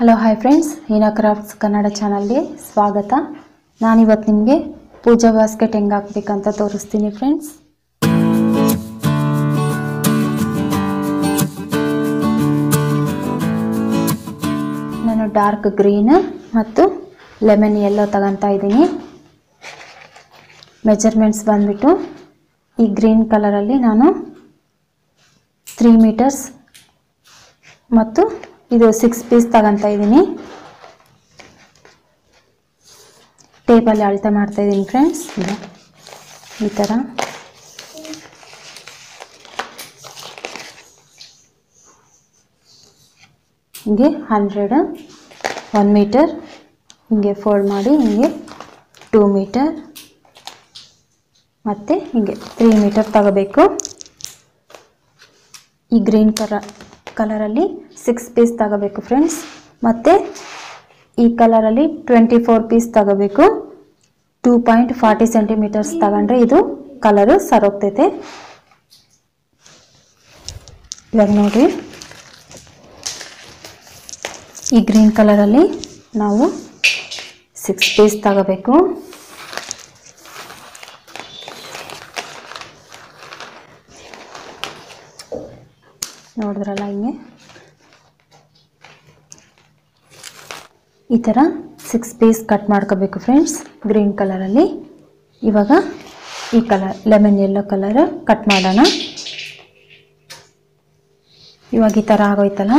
Hello hi friends, Heena crafts Kannada channel ಗೆ ಸ್ವಾಗತ। ನಾನು ಇವತ್ತು ನಿಮಗೆ ಪೂಜಾ ಬಾಸ್ಕೆಟ್ ಹೆಂಗೆ ಹಾಕಬೇಕು ಅಂತ ತೋರಿಸ್ತೀನಿ ಫ್ರೆಂಡ್ಸ್। ನಾನು ಡಾರ್ಕ್ ಗ್ರೀನ್ ಮತ್ತು ಲೆಮನ್ ಯೆಲ್ಲೋ ತಗೊಂತಾ ಇದೀನಿ। ಮೆಜರ್ಮೆಂಟ್ಸ್ ಬಂದ್ಬಿಟ್ಟು ಈ ಗ್ರೀನ್ ಕಲರ್ ಅಲ್ಲಿ ನಾನು 3 ಮೀಟರ್ಸ್ ಮತ್ತು ಇದು 6 ಪೀಸ್ ತಗೊಂತಾ ಇದೀನಿ। ಟೇಬಲ್ ಅಳತೆ ಮಾಡ್ತಾ ಇದೀನಿ ಫ್ರೆಂಡ್ಸ್। ಈ ತರ ಹಿಂಗೆ 100 1 ಮೀಟರ್ ಹಿಂಗೆ ಫೋಲ್ಡ್ ಮಾಡಿ ಹಿಂಗೆ 2 ಮೀಟರ್ ಮತ್ತೆ ಹಿಂಗೆ 3 ಮೀಟರ್ ತಗೋಬೇಕು। ಈ ಗ್ರೀನ್ कलर अली 6 पीस तगबेकु फ्रेंड्स। मत्ते ई कलर अली 24 पीस तगबेकु। 2.40 सेंटीमीटर्स तगंड्रे इदु कलर सरोग्तैते। इवाग नोड्रि ई ग्रीन कलर अली नावु 6 पीस तगबेकु। नोड़्रल हे ईर 6 पीस कट माड्कोबेकु फ्रेंड्स। ग्रीन कलर अल्ली इवाग ई colour lemon yellow colour cut माडोण। इवाग ई तर आगोयतल्ल,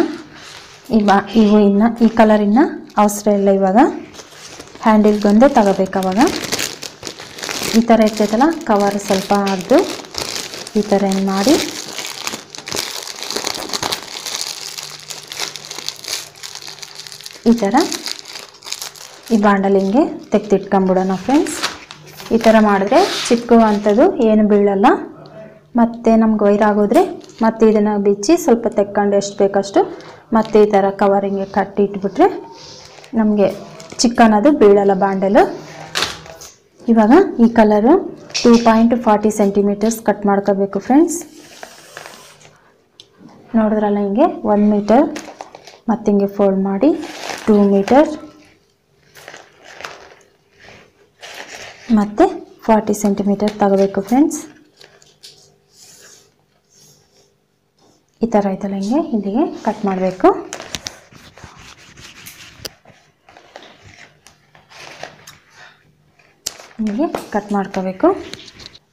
इवु इन्न ई कलर इन्न अवसर इल्ल। इवाग हैंडल गोंदे तगोबेकु। आवाग ई तर इर्तैतल्ल कवर स्वल्प हाक्दु ई तर ಏನು ಮಾಡಿ ಈ ತರ ಈ ಬಾಂಡಲಿಂಗೆ ತೆಕ್ತಿಟ್ಕೊಂಡ್ಬಿಡೋಣ ಫ್ರೆಂಡ್ಸ್। ಈ ತರ ಮಾಡಿದ್ರೆ ಚಿಕ್ಕುವಂತದ್ದು ಏನು ಬೀಳಲ್ಲ। ಮತ್ತೆ ನಮಗೆ ವೈರ್ ಆಗೋದ್ರೆ ಮತ್ತೆ ಇದನ್ನ ಬಿಚ್ಚಿ ಸ್ವಲ್ಪ ತೆಕ್ಕೊಂಡು ಎಷ್ಟು ಬೇಕಷ್ಟು ಮತ್ತೆ ಈ ತರ ಕವರಿಂಗ್ ಕಟ್ಟಿ ಇಟ್ಬಿಟ್ರೆ ನಮಗೆ ಚಿಕ್ಕನದು ಬೀಳಲ್ಲ ಬಾಂಡಲ್। ಇವಾಗ ಈ ಕಲರ್ 2.40 ಸೆಂಟಿಮೀಟರ್ಸ್ ಕಟ್ ಮಾಡ್ಕೋಬೇಕು ಫ್ರೆಂಡ್ಸ್। ನೋಡಿದ್ರಲ್ಲ ಹಿಂಗೆ 1 ಮೀಟರ್ ಮತ್ತೆ ಹಿಂಗೆ ಫೋಲ್ಡ್ ಮಾಡಿ 2 मीटर मत्ते 40 सेंटीमीटर तगबेकु फ्रेंड्स। ई तर आयतल्ल हिंगे इल्लिगे कट माडबेकु। हिंगे कट माड्कोबेकु।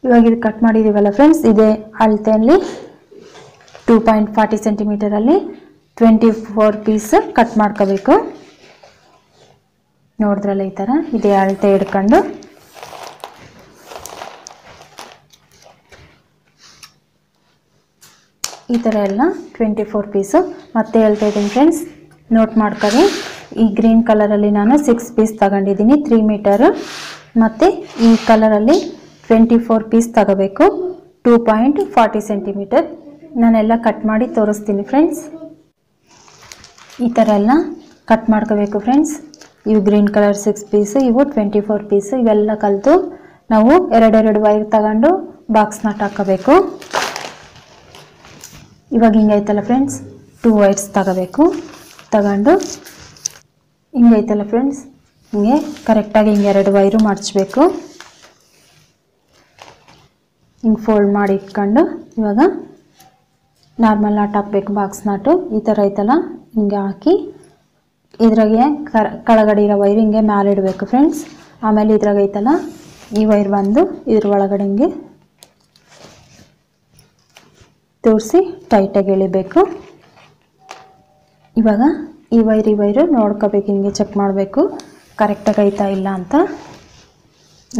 इवाग इदु कट माडिदीवल्ल फ्रेंड्स, इदे अळतेयल्लि 2.40 सेंटीमीटर अल्लि 24 पीस कट माड्कोबेकु। ನೋಡಿದ್ರಲ್ಲ ಈ ತರ ಇದೆ ಅಳತೆ ಹಿಡ್ಕೊಂಡು ಈ ತರ ಎಲ್ಲ 24 ಪೀಸ್ ಮತ್ತೆ ಹೇಳ್ತಾ ಇದ್ದೀನಿ ಫ್ರೆಂಡ್ಸ್, ನೋಟ್ ಮಾಡ್ಕೊಳ್ಳಿ। ಈ ಗ್ರೀನ್ ಕಲರ್ ಅಲ್ಲಿ ನಾನು 6 ಪೀಸ್ ತಗೊಂಡಿದ್ದೀನಿ 3 ಮೀಟರ್ ಮತ್ತೆ ಈ ಕಲರ್ ಅಲ್ಲಿ 24 ಪೀಸ್ ತಗೋಬೇಕು 2.40 ಸೆಂಟಿಮೀಟರ್। ನಾನೆಲ್ಲ ಕಟ್ ಮಾಡಿ ತೋರಿಸ್ತೀನಿ ಫ್ರೆಂಡ್ಸ್। ಈ ತರ ಎಲ್ಲ ಕಟ್ ಮಾಡ್ಕೋಬೇಕು ಫ್ರೆಂಡ್ಸ್। इव ग्रीन कलर 6 पीस, इव 24 पीस। इवेल्ल कल्तु नावु एरडेरडु वैर तगंडु बॉक्स नट हाकबेकु। इवाग हिंगे आयतल्ल फ्रेंड्स, 2 वैर्स तगबेकु। तगंडु हिंगे आयतल्ल फ्रेंड्स, हिंगे करेक्ट आगि हिंगे एरडु वैर मार्चबेकु। हिंगे फोल्ड माडि इट्कोंडु इवाग नार्मल नट हाकबेकु। बॉक्स नट ई ತರ ಆಯ್ತಲ್ಲ ಹಿಂಗೆ ಹಾಕಿ ಇದ್ರಗೆ ಕೆಳಗಡೆ ಇರೋ ವೈರ್ ಹಿಂಗೆ ಮೇಲೆ ಇಡಬೇಕು ಫ್ರೆಂಡ್ಸ್। ಆಮೇಲೆ ಇದ್ರಗೆ ಐತಲ್ಲ ಈ ವೈರ್ ಬಂದು ಇದರ ಒಳಗಡೆ ಹಿಂಗೆ ತೂರಿಸಿ ಟೈಟ್ ಆಗಿ ಎಳೆಬೇಕು। ಇವಾಗ ಈ ವೈರ್ ನೋಡ್ಕೋಬೇಕು, ಹಿಂಗೆ ಚೆಕ್ ಮಾಡಬೇಕು ಕರೆಕ್ಟ್ ಆಗಿ ಐತಾ ಇಲ್ಲ ಅಂತ।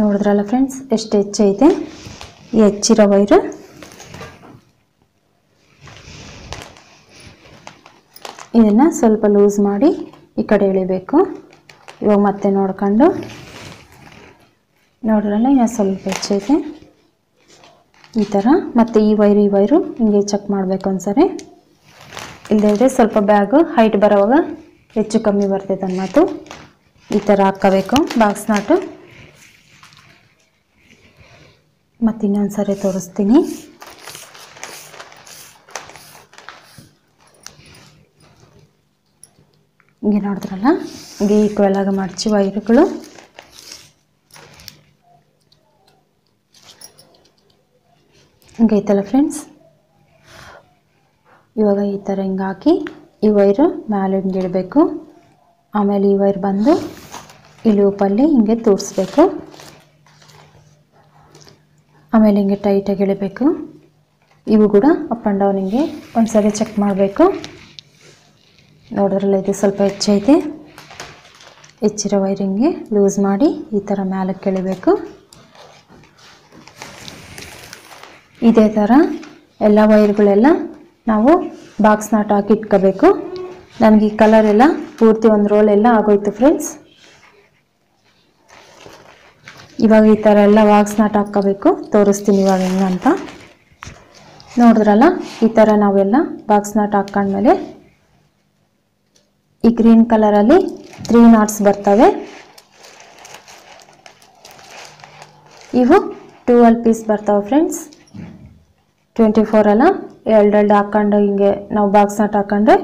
ನೋಡಿದ್ರಲ್ಲ ಫ್ರೆಂಡ್ಸ್ ಎಷ್ಟು ಹೆಚ್ಚೈತೆ, ಈ ಹೆಚ್ಚಿರೋ ವೈರ್ ಇದನ್ನ ಸ್ವಲ್ಪ ಲೂಸ್ ಮಾಡಿ ಈ ಕಡೆ ಎಳೆಬೇಕು। ಇವಾಗ ಮತ್ತೆ ನೋಡ್ಕೊಂಡು ನೋಡ್ರಲ್ಲ ಇನ್ನು ಸ್ವಲ್ಪ ಹೆಚ್ಚೈತೆ ಈ ಥರ। ಮತ್ತೆ ಈ ವೈರು ಹಿಂಗೆ ಚೆಕ್ ಮಾಡಬೇಕು ಒಂದ್ಸರಿ, ಇಲ್ಲದೆ ಸ್ವಲ್ಪ ಬ್ಯಾಗು ಹೈಟ್ ಬರೋವಾಗ ಹೆಚ್ಚು ಕಮ್ಮಿ ಬರ್ತೈತೆ ಅನ್ನೋದು। ಈ ಥರ ಹಾಕಬೇಕು ಬಾಕ್ಸ್ ನಾಟು। ಮತ್ತೆ ಇನ್ನೊಂದ್ಸರಿ ತೋರಿಸ್ತೀನಿ। ಹಿಂಗೆ ನೋಡಿದ್ರಲ್ಲ ಹಿಂಗೆ ಈಕ್ವಲ್ ಆಗಿ ಮಡಚಿ ವೈರ್ಗಳು ಹಿಂಗೆ ಐತಲ್ಲ ಫ್ರೆಂಡ್ಸ್ ಇವಾಗ ಈ ತರ ಹಿಂಗೆ ಹಾಕಿ ಈ ವೈರ್ ಮೇಲೆ ಹಿಂಗೆ ಇಡಬೇಕು ಆಮೇಲೆ ಈ ವೈರ್ ಬಂದು ಈ ಲೂಪ್ ಅಲ್ಲಿ ಹಿಂಗೆ ತೂರಿಸಬೇಕು ಆಮೇಲೆ ಹಿಂಗೆ ಟೈಟ್ ಆಗಿ ಇಡಬೇಕು ಇವು ಕೂಡ ಅಪ್ ಅಂಡ್ ಡೌನ್ ಹಿಂಗೆ ಒಂದ್ಸರಿ ಚೆಕ್ ಮಾಡಬೇಕು ನೋಡಿದ್ರಲ್ಲ ಇದು ಸ್ವಲ್ಪ ಹೆಚ್ಚೈತೆ ಹೆಚ್ಚಿರೋ ವೈರ್ ಹಿಂಗೆ ಲೂಸ್ ಮಾಡಿ ಈ ತರ ಮೇಲೆ ಕೆಳಬೇಕು ಇದೇ ತರ ಎಲ್ಲ ವೈರ್ಗಳೆಲ್ಲ ನಾವು ಬಾಕ್ಸ್ ನಾಟ್ ಹಾಕಿ ಇಟ್ಕೋಬೇಕು ನನಗೆ ಈ ಕಲರ್ ಎಲ್ಲ ಪೂರ್ತಿ ಒಂದು ರೋಲ್ ಎಲ್ಲ ಆಗೋಯ್ತು ಫ್ರೆಂಡ್ಸ್ ಇವಾಗ ಈ ತರ ಎಲ್ಲ ಬಾಕ್ಸ್ ನಾಟ್ ಹಾಕಬೇಕು ತೋರಿಸ್ತೀನಿ ಇವಾಗ ಹೆಂಗೆ ಅಂತ ನೋಡಿದ್ರಲ್ಲ ಈ ತರ ನಾವೆಲ್ಲ ಬಾಕ್ಸ್ ನಾಟ್ ಹಾಕೊಂಡ ಮೇಲೆ ಈ ಗ್ರೀನ್ ಕಲರ್ ಅಲ್ಲಿ 3 ನಾಟ್ಸ್ ಬರ್ತವೆ ಇವು 12 ಪೀಸ್ ಬರ್ತವೆ ಫ್ರೆಂಡ್ಸ್ 24 ಅಲ್ಲ 2 ಹಾಕೊಂಡು ಹಿಂಗೆ ನಾವು ಬಾಕ್ಸ್ ನಾಟ್ ಹಾಕೊಂಡ್ರೆ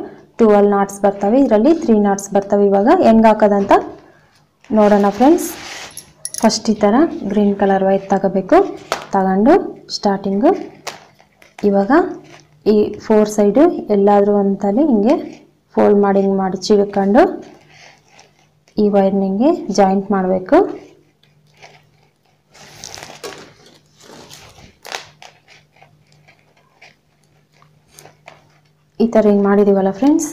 12 ನಾಟ್ಸ್ ಬರ್ತವೆ ಇದರಲ್ಲಿ 3 ನಾಟ್ಸ್ ಬರ್ತವೆ ಇವಾಗ ಹೆಂಗೆ ಹಾಕೋದಂತ ನೋಡೋಣ ಫ್ರೆಂಡ್ಸ್ ಫಸ್ಟ್ ಈ ತರ ಗ್ರೀನ್ ಕಲರ್ ವೈರ್ ತಗೋಬೇಕು ತಗೊಂಡು ಸ್ಟಾರ್ಟಿಂಗ್ ಇವಾಗ ಈ 4 ಸೈಡ್ ಎಲ್ಲಾದರೂ ಅಂತಲೇ ಹಿಂಗೆ ಫೋಲ್ಡ್ ಮಾಡಿ ಹಿಂಗೆ ಮಡಚಿಕೊಂಡು ಈ ವೈರ್ ನಿಂಗೆ ಜಾಯಿಂಟ್ ಮಾಡಬೇಕು ಈ ತರ ಹಿಂಗೆ ಮಾಡಿದೀವಲ್ಲ ಫ್ರೆಂಡ್ಸ್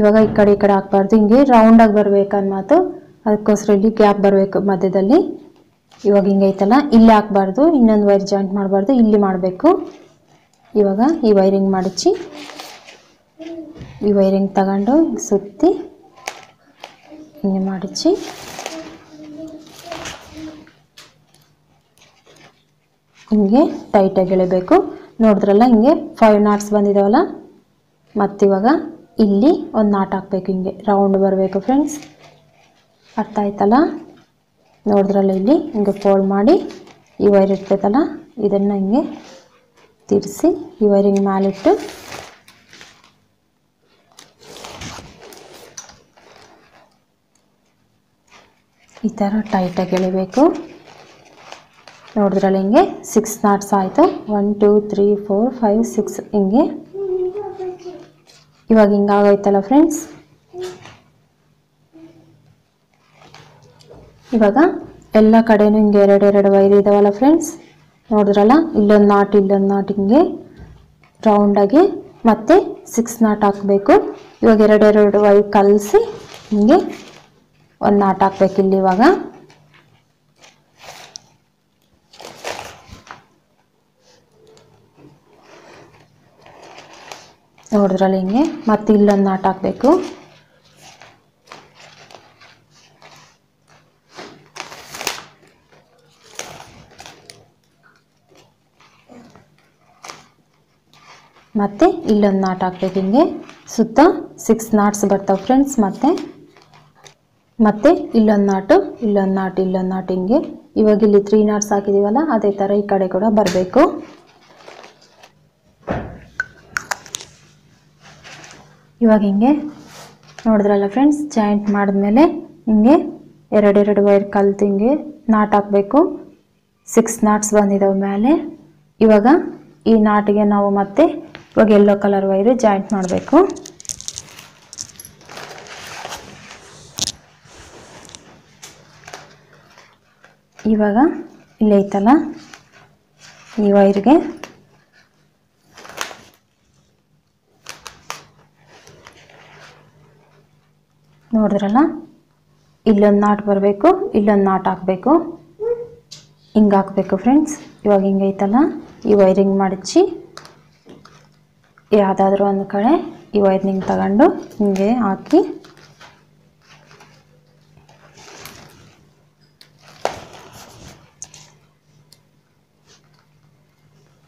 ಇವಾಗ ಈ ಕಡೆ ಹಾಕಬಾರ್ದು ಹಿಂಗೆ ರೌಂಡ್ ಆಗಿ ಬರಬೇಕು ಅನ್ನೋದು ಅದಕ್ಕೋಸ್ಕರ ಇಲ್ಲಿ ಗ್ಯಾಪ್ ಬರಬೇಕು ಮಧ್ಯದಲ್ಲಿ ಇವಾಗ ಹಿಂಗೆ ಐತಲ್ಲ ಇಲ್ಲಿ ಹಾಕಬಾರ್ದು ಇನ್ನೊಂದು ವೈರ್ ಜಾಯಿಂಟ್ ಮಾಡಬಾರ್ದು ಇಲ್ಲಿ ಮಾಡಬೇಕು ಇವಾಗ ಈ ವೈರಿಂಗ್ ಮಡಚಿ ಈ ವೈರಿಂಗ್ ತಗೊಂಡು ಸುತ್ತಿ ಹಿಂಗೆ ಮಡಚಿ ಹಿಂಗೆ ಟೈಟಾಗಿ ಎಳೆಬೇಕು ನೋಡಿದ್ರಲ್ಲ ಹಿಂಗೆ 5 ನಾಟ್ಸ್ ಬಂದಿದಾವಲ್ಲ ಮತ್ತಿವಾಗ ಇಲ್ಲಿ ಒಂದು ನಾಟ್ ಹಾಕಬೇಕು ಹಿಂಗೆ ರೌಂಡ್ ಬರಬೇಕು ಫ್ರೆಂಡ್ಸ್ ಅರ್ಥ ಆಯ್ತಲ್ಲ ನೋಡಿದ್ರಲ್ಲ ಇಲ್ಲಿ ಹಿಂಗೆ ಫೋಲ್ಡ್ ಮಾಡಿ ಈ ವೈರ್ ಇರ್ತೈತಲ್ಲ ಇದನ್ನು ಹಿಂಗೆ ತಿರ್ಸಿ ಈ ವೈರಿಂಗ್ ಮೇಲಿಟ್ಟು ಈ ಥರ ಟೈಟಾಗಿ ಎಳಿಬೇಕು ನೋಡಿದ್ರಲ್ಲ ಹಿಂಗೆ 6 ನಾಟ್ಸ್ ಆಯಿತು 1 2 3 4 5 6 ಹಿಂಗೆ ಇವಾಗ ಹಿಂಗಾಗೋಯ್ತಲ್ಲ ಫ್ರೆಂಡ್ಸ್ ಇವಾಗ ಎಲ್ಲ ಕಡೆನೂ ಹಿಂಗೆ 2 ವೈರ್ ಇದಾವಲ್ಲ ಫ್ರೆಂಡ್ಸ್ ನೋಡಿದ್ರಲ್ಲ ಇಲ್ಲೊಂದು ನಾಟ್ ಹಿಂಗೆ ರೌಂಡಾಗಿ ಮತ್ತೆ 6 ನಾಟ್ ಹಾಕಬೇಕು ಇವಾಗ 2 ವೈರ್ ಕಲಸಿ ಹಿಂಗೆ ಒಂದು ನಾಟ್ ಹಾಕಬೇಕು ಇಲ್ಲಿ ಇವಾಗ ನೋಡಿದ್ರಲ್ಲ ಹಿಂಗೆ ಮತ್ತೆ ಇಲ್ಲೊಂದು ನಾಟ್ ಹಾಕಬೇಕು ಮತ್ತೆ ಇಲ್ಲೊಂದು ನಾಟ್ ಹಾಕಬೇಕು ಹಿಂಗೆ ಸುತ್ತ 6 ನಾಟ್ಸ್ ಬರ್ತಾವೆ ಫ್ರೆಂಡ್ಸ್ ಮತ್ತೆ ಮತ್ತೆ ಇಲ್ಲೊಂದು ನಾಟ್ ಹಿಂಗೆ ಇವಾಗ ಇಲ್ಲಿ 3 ನಾಟ್ಸ್ ಹಾಕಿದೀವಲ್ಲ ಅದೇ ಥರ ಈ ಕಡೆ ಕೂಡ ಬರಬೇಕು ಇವಾಗ ಹಿಂಗೆ ನೋಡಿದ್ರಲ್ಲ ಫ್ರೆಂಡ್ಸ್ ಜಾಯಿಂಟ್ ಮಾಡಿದ್ಮೇಲೆ ಹಿಂಗೆ 2 ವೈರ್ ಕಲ್ತು ಹಿಂಗೆ ನಾಟ್ ಹಾಕಬೇಕು 6 ನಾಟ್ಸ್ ಬಂದಿದಾವೆ ಮೇಲೆ ಇವಾಗ ಈ ನಾಟಿಗೆ ನಾವು ಮತ್ತೆ ಇವಾಗ ಎಲ್ಲೋ ಕಲರ್ ವೈರ್ ಜಾಯಿಂಟ್ ಮಾಡಬೇಕು ಇವಾಗ ಇಲ್ಲಿ ಐತಲ್ಲ ಈ ವೈರ್ಗೆ ನೋಡಿದ್ರಲ್ಲ ಇಲ್ಲೊಂದು ನಾಟ್ ಬರಬೇಕು ಇಲ್ಲೊಂದು ನಾಟ್ ಹಾಕಬೇಕು ಹಿಂಗೆ ಹಾಕಬೇಕು ಫ್ರೆಂಡ್ಸ್ ಇವಾಗ ಹಿಂಗೈತಲ್ಲ ಈ ವೈರಿಂಗ್ ಮಡಚಿ ಯಾವುದಾದ್ರೂ ಒಂದು ಕಡೆ ಈ ವೈರ್ನಿಂಗ್ ತಗೊಂಡು ಹಿಂಗೆ ಹಾಕಿ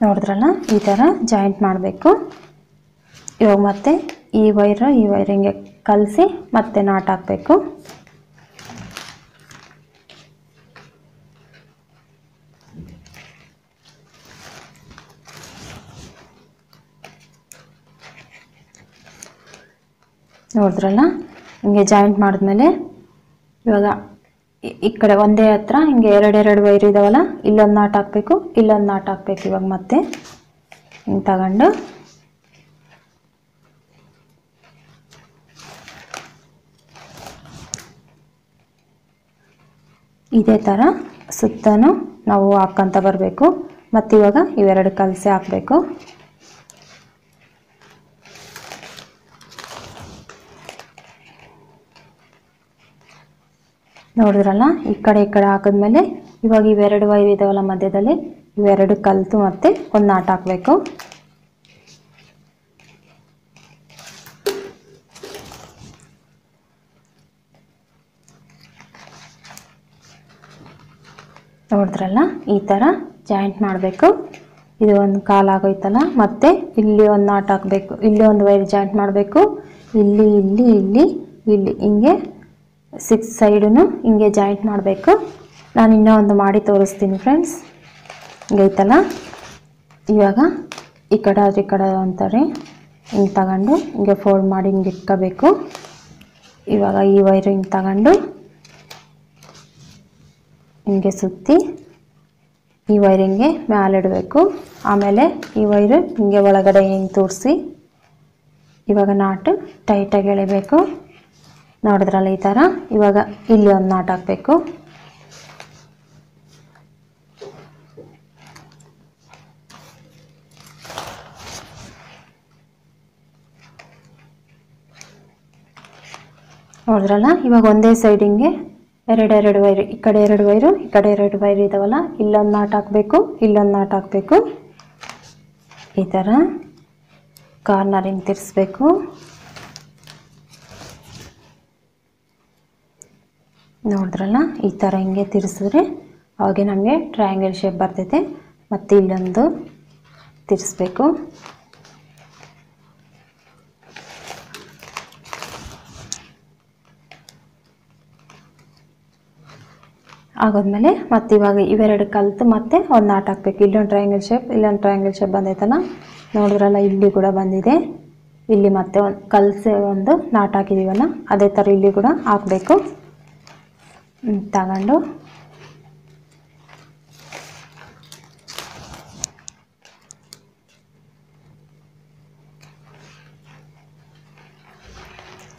ನೋಡಿದ್ರಲ್ಲ ಈ ಥರ ಜಾಯಿಂಟ್ ಮಾಡಬೇಕು ಇವಾಗ ಮತ್ತೆ ಈ ವೈರಿಂಗೆ ಕಲಸಿ ಮತ್ತೆ ನಾಟ್ ಹಾಕಬೇಕು ನೋಡಿದ್ರಲ್ಲ ಹಿಂಗೆ ಜಾಯಿಂಟ್ ಮಾಡಿದ ಮೇಲೆ ಇವಾಗ ಈ ಕಡೆ ಒಂದೇ ಹತ್ರ ಹಿಂಗೆ ಎರಡು ವೈರ್ ಇದಾವಲ್ಲ ಇಲ್ಲೊಂದು ನಾಟ್ ಹಾಕಬೇಕು ಇಲ್ಲೊಂದು ನಾಟ್ ಹಾಕಬೇಕು ಇವಾಗ ಮತ್ತೆ ಹಿಂಗೆ ತಗೊಂಡು ಇದೇ ತರ ಸುತ್ತನು ನಾವು ಹಾಕಂತ ಬರಬೇಕು ಮತ್ತೆ ಇವಾಗ ಇವೆರಡು ಕಲಸೆ ಹಾಕಬೇಕು ನೋಡಿದ್ರಲ್ಲ ಈ ಕಡೆ ಹಾಕಿದ ಮೇಲೆ ಇವಾಗ ಇವೆರಡು ವೈರ್ ಇದಾವಲ್ಲ ಮಧ್ಯದಲ್ಲಿ ಇವೆರಡು ಕಲ್ತು ಮತ್ತೆ ಒಂದು ನಾಟ್ ಹಾಕಬೇಕು ನೋಡಿದ್ರಲ್ಲ ಈ ತರ ಜಾಯಿಂಟ್ ಮಾಡಬೇಕು ಇದು ಒಂದು ಕಾಲು ಆಗೋಯ್ತಲ್ಲ ಮತ್ತೆ ಇಲ್ಲಿ ಒಂದು ನಾಟ್ ಹಾಕಬೇಕು ಇಲ್ಲಿ ಒಂದು ವೈರ್ ಜಾಯಿಂಟ್ ಮಾಡಬೇಕು ಇಲ್ಲಿ ಇಲ್ಲಿ ಇಲ್ಲಿ ಇಲ್ಲಿ ಹಿಂಗೆ ಸಿಕ್ಸ್ ಸೈಡ್ನು ಹಿಂಗೆ ಜಾಯಿಂಟ್ ಮಾಡಬೇಕು ನಾನು ಇನ್ನೂ ಒಂದು ಮಾಡಿ ತೋರಿಸ್ತೀನಿ ಫ್ರೆಂಡ್ಸ್ ಹಿಂಗೆ ಐತಲ್ಲ ಇವಾಗ ಈ ಕಡೆ ಈ ಕಡೆ ಅಂತಾರೆ ಹಿಂಗೆ ತಗೊಂಡು ಹಿಂಗೆ ಫೋಲ್ಡ್ ಮಾಡಿ ಹಿಂಗೆ ಇಟ್ಕೋಬೇಕು ಇವಾಗ ಈ ವೈರ್ ಹಿಂಗೆ ತಗೊಂಡು ಹಿಂಗೆ ಸುತ್ತಿ ಈ ವೈರ್ ಹಿಂಗೆ ಮೇಲೆ ಇಡಬೇಕು ಆಮೇಲೆ ಈ ವೈರ್ ಹಿಂಗೆ ಒಳಗಡೆ ಹಿಂಗೆ ತೋರಿಸಿ ಇವಾಗ ನಾಟ್ ಟೈಟಾಗಿ ಎಳೆಬೇಕು ನೋಡಿದ್ರಲ್ಲ ಈ ಥರ ಇವಾಗ ಇಲ್ಲಿ ಒಂದು ನಾಟ್ ಹಾಕಬೇಕು ನೋಡಿದ್ರಲ್ಲ ಇವಾಗ ಒಂದೇ ಸೈಡ್ ಹಿಂಗೆ ಎರಡು ವೈರ್ ಈ ಕಡೆ ಎರಡು ವೈರು ಈ ಕಡೆ ಎರಡು ವೈರ್ ಇದಾವಲ್ಲ ಇಲ್ಲೊಂದು ನಾಟ್ ಹಾಕಬೇಕು ಇಲ್ಲೊಂದು ನಾಟ್ ಹಾಕಬೇಕು ಈ ಥರ ಕಾರ್ನರ್ ಹಿಂಗೆ ತಿರ್ಸ್ಬೇಕು ನೋಡಿದ್ರಲ್ಲ ಈ ಥರ ಹಿಂಗೆ ತಿರ್ಸಿದ್ರೆ ಅವಾಗೆ ನಮಗೆ ಟ್ರಯಾಂಗಲ್ ಶೇಪ್ ಬರ್ತೈತೆ ಮತ್ತು ಇಲ್ಲೊಂದು ತಿರ್ಸ್ಬೇಕು ಆಗೋದ್ಮೇಲೆ ಮತ್ತೆ ಇವಾಗ ಇವೆರಡು ಕಲ್ತು ಮತ್ತೆ ಒಂದು ನಾಟ್ ಹಾಕಬೇಕು ಇಲ್ಲೊಂದು ಟ್ರಯಾಂಗಲ್ ಶೇಪ್ ಬಂದೈತಲ್ಲ ನೋಡಿದ್ರಲ್ಲ ಇಲ್ಲಿ ಕೂಡ ಬಂದಿದೆ ಇಲ್ಲಿ ಮತ್ತೆ ಒಂದು ಕಲ್ಸೆ ಒಂದು ನಾಟ್ ಹಾಕಿದ್ದೀವಲ್ಲ ಅದೇ ಥರ ಇಲ್ಲಿ ಕೂಡ ಹಾಕಬೇಕು ತಗೊಂಡು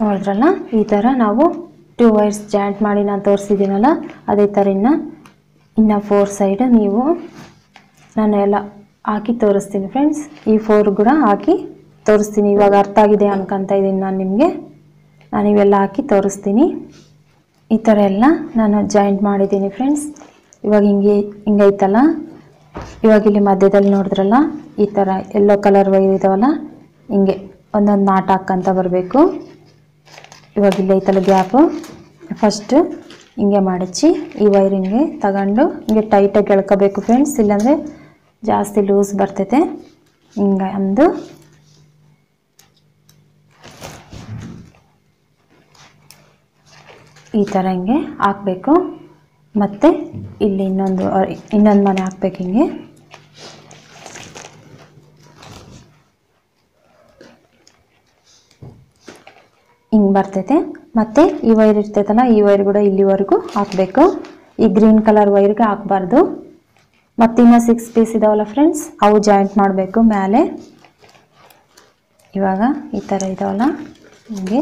ನೋಡಿದ್ರಲ್ಲ ಈ ಥರ ನಾವು ಟೂ ವೈರ್ಸ್ ಜಾಯಿಂಟ್ ಮಾಡಿ ನಾನು ತೋರಿಸಿದ್ದೀನಲ್ಲ ಅದೇ ಥರ ಇನ್ನು ಫೋರ್ ಸೈಡ್ ನೀವು ನಾನು ಎಲ್ಲ ಹಾಕಿ ತೋರಿಸ್ತೀನಿ ಫ್ರೆಂಡ್ಸ್ ಈ ಫೋರ್ ಕೂಡ ಹಾಕಿ ತೋರಿಸ್ತೀನಿ ಇವಾಗ ಅರ್ಥ ಆಗಿದೆ ಅನ್ಕೊಂತ ಇದ್ದೀನಿ ನಾನು ನಿಮಗೆ ನಾನು ಇವೆಲ್ಲ ಹಾಕಿ ತೋರಿಸ್ತೀನಿ ಈ ಥರ ಎಲ್ಲ ನಾನು ಜಾಯಿಂಟ್ ಮಾಡಿದ್ದೀನಿ ಫ್ರೆಂಡ್ಸ್ ಇವಾಗ ಹಿಂಗೈತಲ್ಲ ಇವಾಗ ಇಲ್ಲಿ ಮಧ್ಯದಲ್ಲಿ ನೋಡಿದ್ರಲ್ಲ ಈ ಥರ ಎಲ್ಲೋ ಕಲರ್ ವೈರ್ ಇದಾವಲ್ಲ ಹಿಂಗೆ ಒಂದೊಂದು ನಾಟ್ ಹಾಕಂತ ಬರಬೇಕು ಇವಾಗ ಇಲ್ಲಿ ಐತಲ್ಲ ಗ್ಯಾಪು ಫಸ್ಟ್ ಹಿಂಗೆ ಮಾಡಿಚ್ಚಿ ಈ ವೈರ್ ಹಿಂಗೆ ತಗೊಂಡು ಹಿಂಗೆ ಟೈಟಾಗಿ ಎಳ್ಕೋಬೇಕು ಫ್ರೆಂಡ್ಸ್ ಇಲ್ಲಾಂದರೆ ಜಾಸ್ತಿ ಲೂಸ್ ಬರ್ತೈತೆ ಹಿಂಗೆ ಅಂದು ಈ ಥರ ಹಿಂಗೆ ಹಾಕಬೇಕು ಮತ್ತು ಇಲ್ಲಿ ಇನ್ನೊಂದು ಮನೆ ಹಾಕ್ಬೇಕು ಹಿಂಗೆ ಹಿಂಗೆ ಬರ್ತೈತೆ ಮತ್ತು ಈ ವೈರ್ ಇರ್ತೈತಲ್ಲ ಈ ವೈರ್ ಕೂಡ ಇಲ್ಲಿವರೆಗೂ ಹಾಕಬೇಕು ಈ ಗ್ರೀನ್ ಕಲರ್ ವೈರ್ಗೆ ಹಾಕಬಾರ್ದು ಮತ್ತು ಇನ್ನು ಸಿಕ್ಸ್ ಪೀಸ್ ಇದಾವಲ್ಲ ಫ್ರೆಂಡ್ಸ್ ಅವು ಜಾಯಿಂಟ್ ಮಾಡಬೇಕು ಮೇಲೆ ಇವಾಗ ಈ ಥರ ಇದಾವಲ್ಲ ಹಿಂಗೆ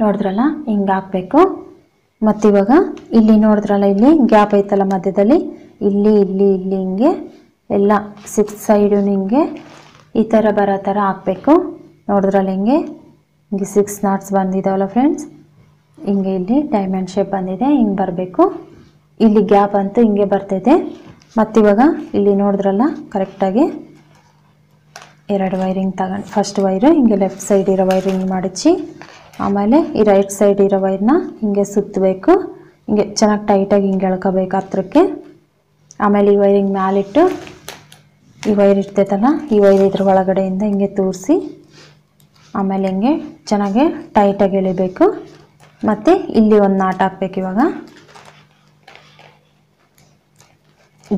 ನೋಡಿದ್ರಲ್ಲ ಹಿಂಗೆ ಹಾಕಬೇಕು ಮತ್ತು ಇವಾಗ ಇಲ್ಲಿ ನೋಡಿದ್ರಲ್ಲ ಇಲ್ಲಿ ಗ್ಯಾಪ್ ಐತಲ್ಲ ಮಧ್ಯದಲ್ಲಿ ಇಲ್ಲಿ ಇಲ್ಲಿ ಇಲ್ಲಿ ಹಿಂಗೆ ಎಲ್ಲ ಸಿಕ್ಸ್ ಸೈಡು ಹಿಂಗೆ ಈ ಥರ ಬರೋ ಥರ ಹಾಕಬೇಕು ನೋಡಿದ್ರಲ್ಲ ಹಿಂಗೆ ಹಿಂಗೆ ಸಿಕ್ಸ್ ನಾಟ್ಸ್ ಬಂದಿದ್ದಾವಲ್ಲ ಫ್ರೆಂಡ್ಸ್ ಹಿಂಗೆ ಇಲ್ಲಿ ಡೈಮಂಡ್ ಶೇಪ್ ಬಂದಿದೆ ಹಿಂಗೆ ಬರಬೇಕು ಇಲ್ಲಿ ಗ್ಯಾಪ್ ಅಂತೂ ಹಿಂಗೆ ಬರ್ತೈತೆ ಮತ್ತಿವಾಗ ಇಲ್ಲಿ ನೋಡಿದ್ರಲ್ಲ ಕರೆಕ್ಟಾಗಿ ಎರಡು ವೈರಿಂಗ್ ತಗೊಂಡು ಫಸ್ಟ್ ವೈರು ಹಿಂಗೆ ಲೆಫ್ಟ್ ಸೈಡ್ ಇರೋ ವೈರಿಂಗ್ ಮಾಡಿಸಿ ಆಮೇಲೆ ಈ ರೈಟ್ ಸೈಡ್ ಇರೋ ವೈರ್ನ ಹಿಂಗೆ ಸುತ್ತಬೇಕು ಹಿಂಗೆ ಚೆನ್ನಾಗಿ ಟೈಟಾಗಿ ಹಿಂಗೆ ಎಳ್ಕೋಬೇಕು ಹತ್ರಕ್ಕೆ ಆಮೇಲೆ ಈ ವೈರಿಂಗ್ ಮ್ಯಾಲಿಟ್ಟು वैर इतल वैर इद्रगड़े हे तोर्सी आमेले हे चेना टईटी एलिबेकु मत्ते इल्ली ओंदु नाट हाकबेकु। इवाग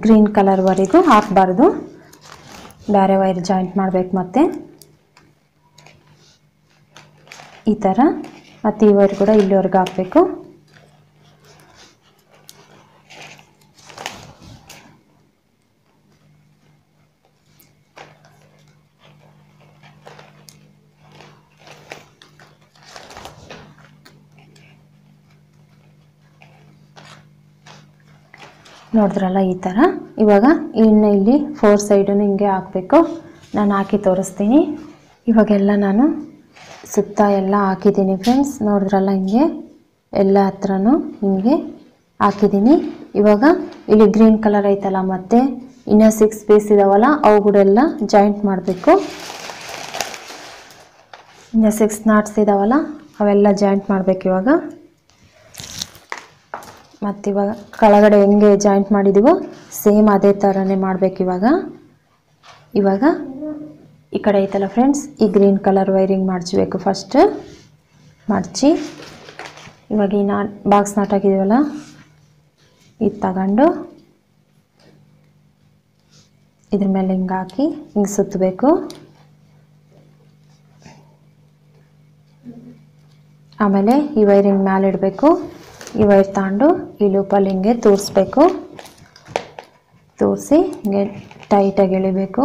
ग्रीन कलर वरेगू हाकबारदु, बेरे वैर जॉइंट माडबेकु। मत्ते ई तर मत्ते ई वैर कूड इल्लिवरेगू हाकबेकु। ನೋಡಿದ್ರಲ್ಲ ಈ ತರ ಇವಾಗ ಇನ್ನು ಇಲ್ಲಿ ಫೋರ್ ಸೈಡ್ ಅನ್ನು ಹಿಂಗೆ ಹಾಕಬೇಕು। ನಾನು ಹಾಕಿ ತೋರಿಸ್ತೀನಿ। ಇವಾಗ ಎಲ್ಲ ನಾನು ಸುತ್ತ ಎಲ್ಲ ಹಾಕಿದಿನಿ ಫ್ರೆಂಡ್ಸ್, ನೋಡಿದ್ರಲ್ಲ ಹಿಂಗೆ ಎಲ್ಲ ಹತ್ರನು ಹಿಂಗೆ ಹಾಕಿದಿನಿ। ಇವಾಗ ಇಲ್ಲಿ ಗ್ರೀನ್ ಕಲರ್ ಐತಲ್ಲ ಮತ್ತೆ ಇನ್ನ 6 ಪೀಸ್ ಇದಾವಲ್ಲ ಅವುಗಳೆಲ್ಲ ಜಾಯಿಂಟ್ ಮಾಡಬೇಕು। ಇನ್ನ 6 ನಾಟ್ಸ್ ಇದಾವಲ್ಲ ಅವೆಲ್ಲ ಜಾಯಿಂಟ್ ಮಾಡಬೇಕು ಇವಾಗ। मत कलगड़े हे जॉइंट माडिदीवो सेम अदे तरह इकड़े ऐतल फ्रेंड्स। ग्रीन कलर वैरिंग मार्चबेकु फस्ट मार्ची। इवाग ई बॉक्स नाट हाकिदीवल्ल इदु तगंडु इदर मेले हिंग हाकि हिंग सुत्तबेकु। आमेले ई वैरिंग मेले इडबेकु। ಈ ವೈರ್ ತಾಂಡು ಈ ಲೂಪಲ್ಲಿ ಹಿಂಗೆ ತೋರಿಸಬೇಕು, ತೋರಿಸಿ ಹಿಂಗೆ ಟೈಟ್ ಆಗಿ ಎಳೆಯಬೇಕು।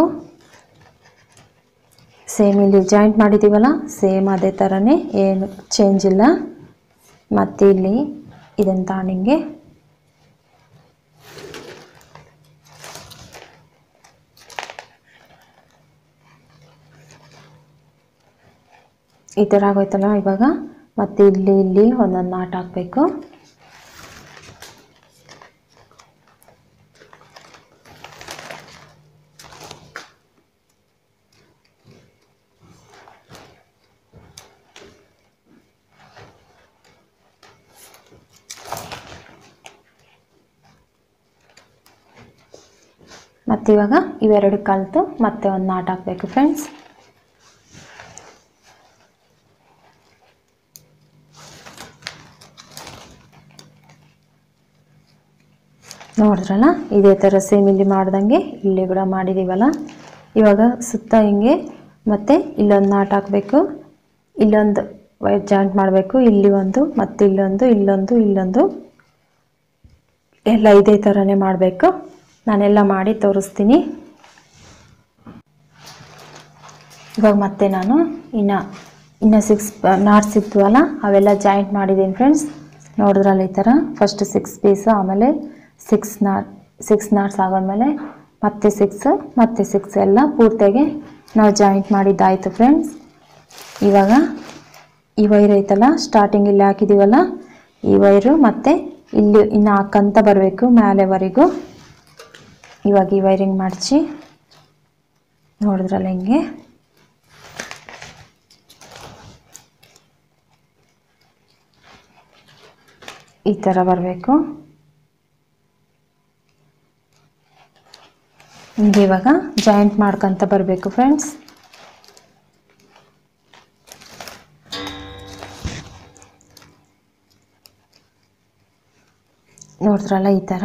ಸೇಮ್ ಇಲ್ಲಿ ಜಾಯಿಂಟ್ ಮಾಡಿದೀವಲ್ಲ ಸೇಮ್ ಅದೇ ತರನೇ, ಏನು ಚೇಂಜ್ ಇಲ್ಲ। ಮತ್ತೆ ಇಲ್ಲಿ ಇದನ್ನ ತಾಂಡು ಹಿಂಗೆ ಈ ತರ ಆಗೋಯ್ತಲ್ಲ ಇವಾಗ। ಮತ್ತೆ ಇಲ್ಲಿ ಇಲ್ಲಿ ಒಂದೊಂದು ನಾಟ್ ಹಾಕಬೇಕು। ಮತ್ತೆ ಇವಾಗ ಇವೆರಡು ಕಲ್ತು ಮತ್ತೆ ಒಂದು ನಾಟ್ ಹಾಕಬೇಕು ಫ್ರೆಂಡ್ಸ್। ನೋಡಿದ್ರಲ್ಲ ಇದೇ ತರ ಸೇಮ್ ಇಲ್ಲಿ ಮಾಡಿದಂಗೆ ಇಲ್ಲಿ ಕೂಡ ಮಾಡಿದೀವಲ್ಲ। ಇವಾಗ ಸುತ್ತ ಹಿಂಗೆ ಮತ್ತೆ ಇಲ್ಲೊಂದು ನಾಟ್ ಹಾಕಬೇಕು, ಇಲ್ಲೊಂದು ವೈರ್ ಜಾಯಿಂಟ್ ಮಾಡಬೇಕು, ಇಲ್ಲಿ ಒಂದು ಮತ್ತೆ ಇಲ್ಲೊಂದು ಇಲ್ಲೊಂದು ಇಲ್ಲೊಂದು ಎಲ್ಲ ಇದೇ ತರನೇ ಮಾಡಬೇಕು। ನಾನೆಲ್ಲ ಮಾಡಿ ತೋರಿಸ್ತೀನಿ ಇವಾಗ। ಮತ್ತೆ ನಾನು ಇನ್ನ 6 ನಾಟ್ಸ್ ಇದ್ವಲ್ಲ ಅವೆಲ್ಲ ಜಾಯಿಂಟ್ ಮಾಡಿದ್ದೀನಿ ಫ್ರೆಂಡ್ಸ್, ನೋಡಿದ್ರಲ್ಲ ಈ ತರ। ಫಸ್ಟ್ 6 ಪೀಸ್, ಆಮೇಲೆ 6 ನಾಟ್ಸ್ ಆಗೋದ್ಮೇಲೆ ಮತ್ತೆ 6 ಮತ್ತೆ 6 ಎಲ್ಲ ಪೂರ್ತಿಯಾಗಿ ನಾವು ಜಾಯಿಂಟ್ ಮಾಡಿದ್ದಾಯಿತು ಫ್ರೆಂಡ್ಸ್। ಇವಾಗ ಈ ವೈರ್ ಐತಲ್ಲ ಸ್ಟಾರ್ಟಿಂಗ್ ಇಲ್ಲಿ ಹಾಕಿದೀವಲ್ಲ ಈ ವೈರು ಮತ್ತೆ ಇಲ್ಲಿ ಇನ್ನು ಹಾಕಂತ ಬರಬೇಕು ಮೇಲೆವರೆಗೂ। ಇವಾಗ ಈ ವೈರಿಂಗ್ ಮಾಡಿಸಿ ನೋಡಿದ್ರಲ್ಲ ಹಿಂಗೆ ಈ ಥರ ಬರಬೇಕು। ಹಿಂಗೆ ಇವಾಗ ಜಾಯಿಂಟ್ ಮಾಡ್ಕೊಂತ ಬರಬೇಕು ಫ್ರೆಂಡ್ಸ್। ನೋಡ್ತ್ರಲ್ಲ ಈ ಥರ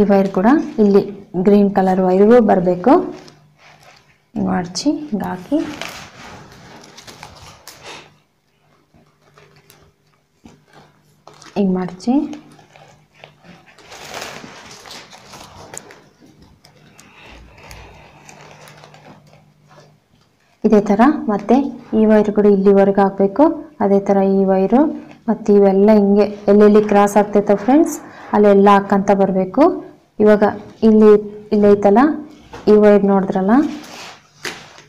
ಈ ವೈರ್ ಕೂಡ ಇಲ್ಲಿ ಗ್ರೀನ್ ಕಲರ್ ವೈರ್ಗೂ ಬರಬೇಕು। ಮಡಚಿ ಹಿಂಗೆ ಹಾಕಿ ಹಿಂಗೆ ಮಡಚಿ ಇದೇ ಥರ ಮತ್ತೆ ಈ ವೈರ್ ಕೂಡ ಇಲ್ಲಿವರೆಗೂ ಹಾಕಬೇಕು। ಅದೇ ಥರ ಈ ವೈರು ಮತ್ತು ಇವೆಲ್ಲ ಹಿಂಗೆ ಎಲ್ಲೆಲ್ಲಿ ಕ್ರಾಸ್ ಆಗ್ತೈತೆ ಫ್ರೆಂಡ್ಸ್ ಅಲ್ಲೆಲ್ಲ ಹಾಕಂತ ಬರಬೇಕು। ಇವಾಗ ಇಲ್ಲಿ ಇಲ್ಲೈತಲ್ಲ ಈ ವೈರ್ ನೋಡಿದ್ರಲ್ಲ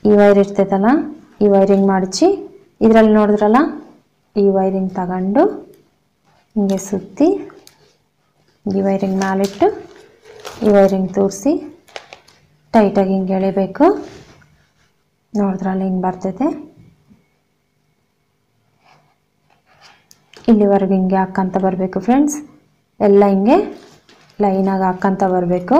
ಈ ವೈರ್ ಇರ್ತೈತಲ್ಲ ಈ ವೈರಿಂಗ್ ಮಾಡಿಸಿ ಇದರಲ್ಲಿ ನೋಡಿದ್ರಲ್ಲ ಈ ವೈರಿಂಗ್ ತಗೊಂಡು ಹಿಂಗೆ ಸುತ್ತಿ ಈ ವೈರಿಂಗ್ ಮೇಲಿಟ್ಟು ಈ ವೈರಿಂಗ್ ತೋರಿಸಿ ಟೈಟಾಗಿ ಹಿಂಗೆ ಎಳೆಯಬೇಕು। ನೋಡಿದ್ರಲ್ಲ ಹಿಂಗೆ ಬರ್ತೈತೆ, ಇಲ್ಲಿವರೆಗೂ ಹಿಂಗೆ ಹಾಕಂತ ಬರಬೇಕು ಫ್ರೆಂಡ್ಸ್। ಎಲ್ಲ ಹಿಂಗೆ ಲೈನಾಗಿ ಹಾಕಂತ ಬರಬೇಕು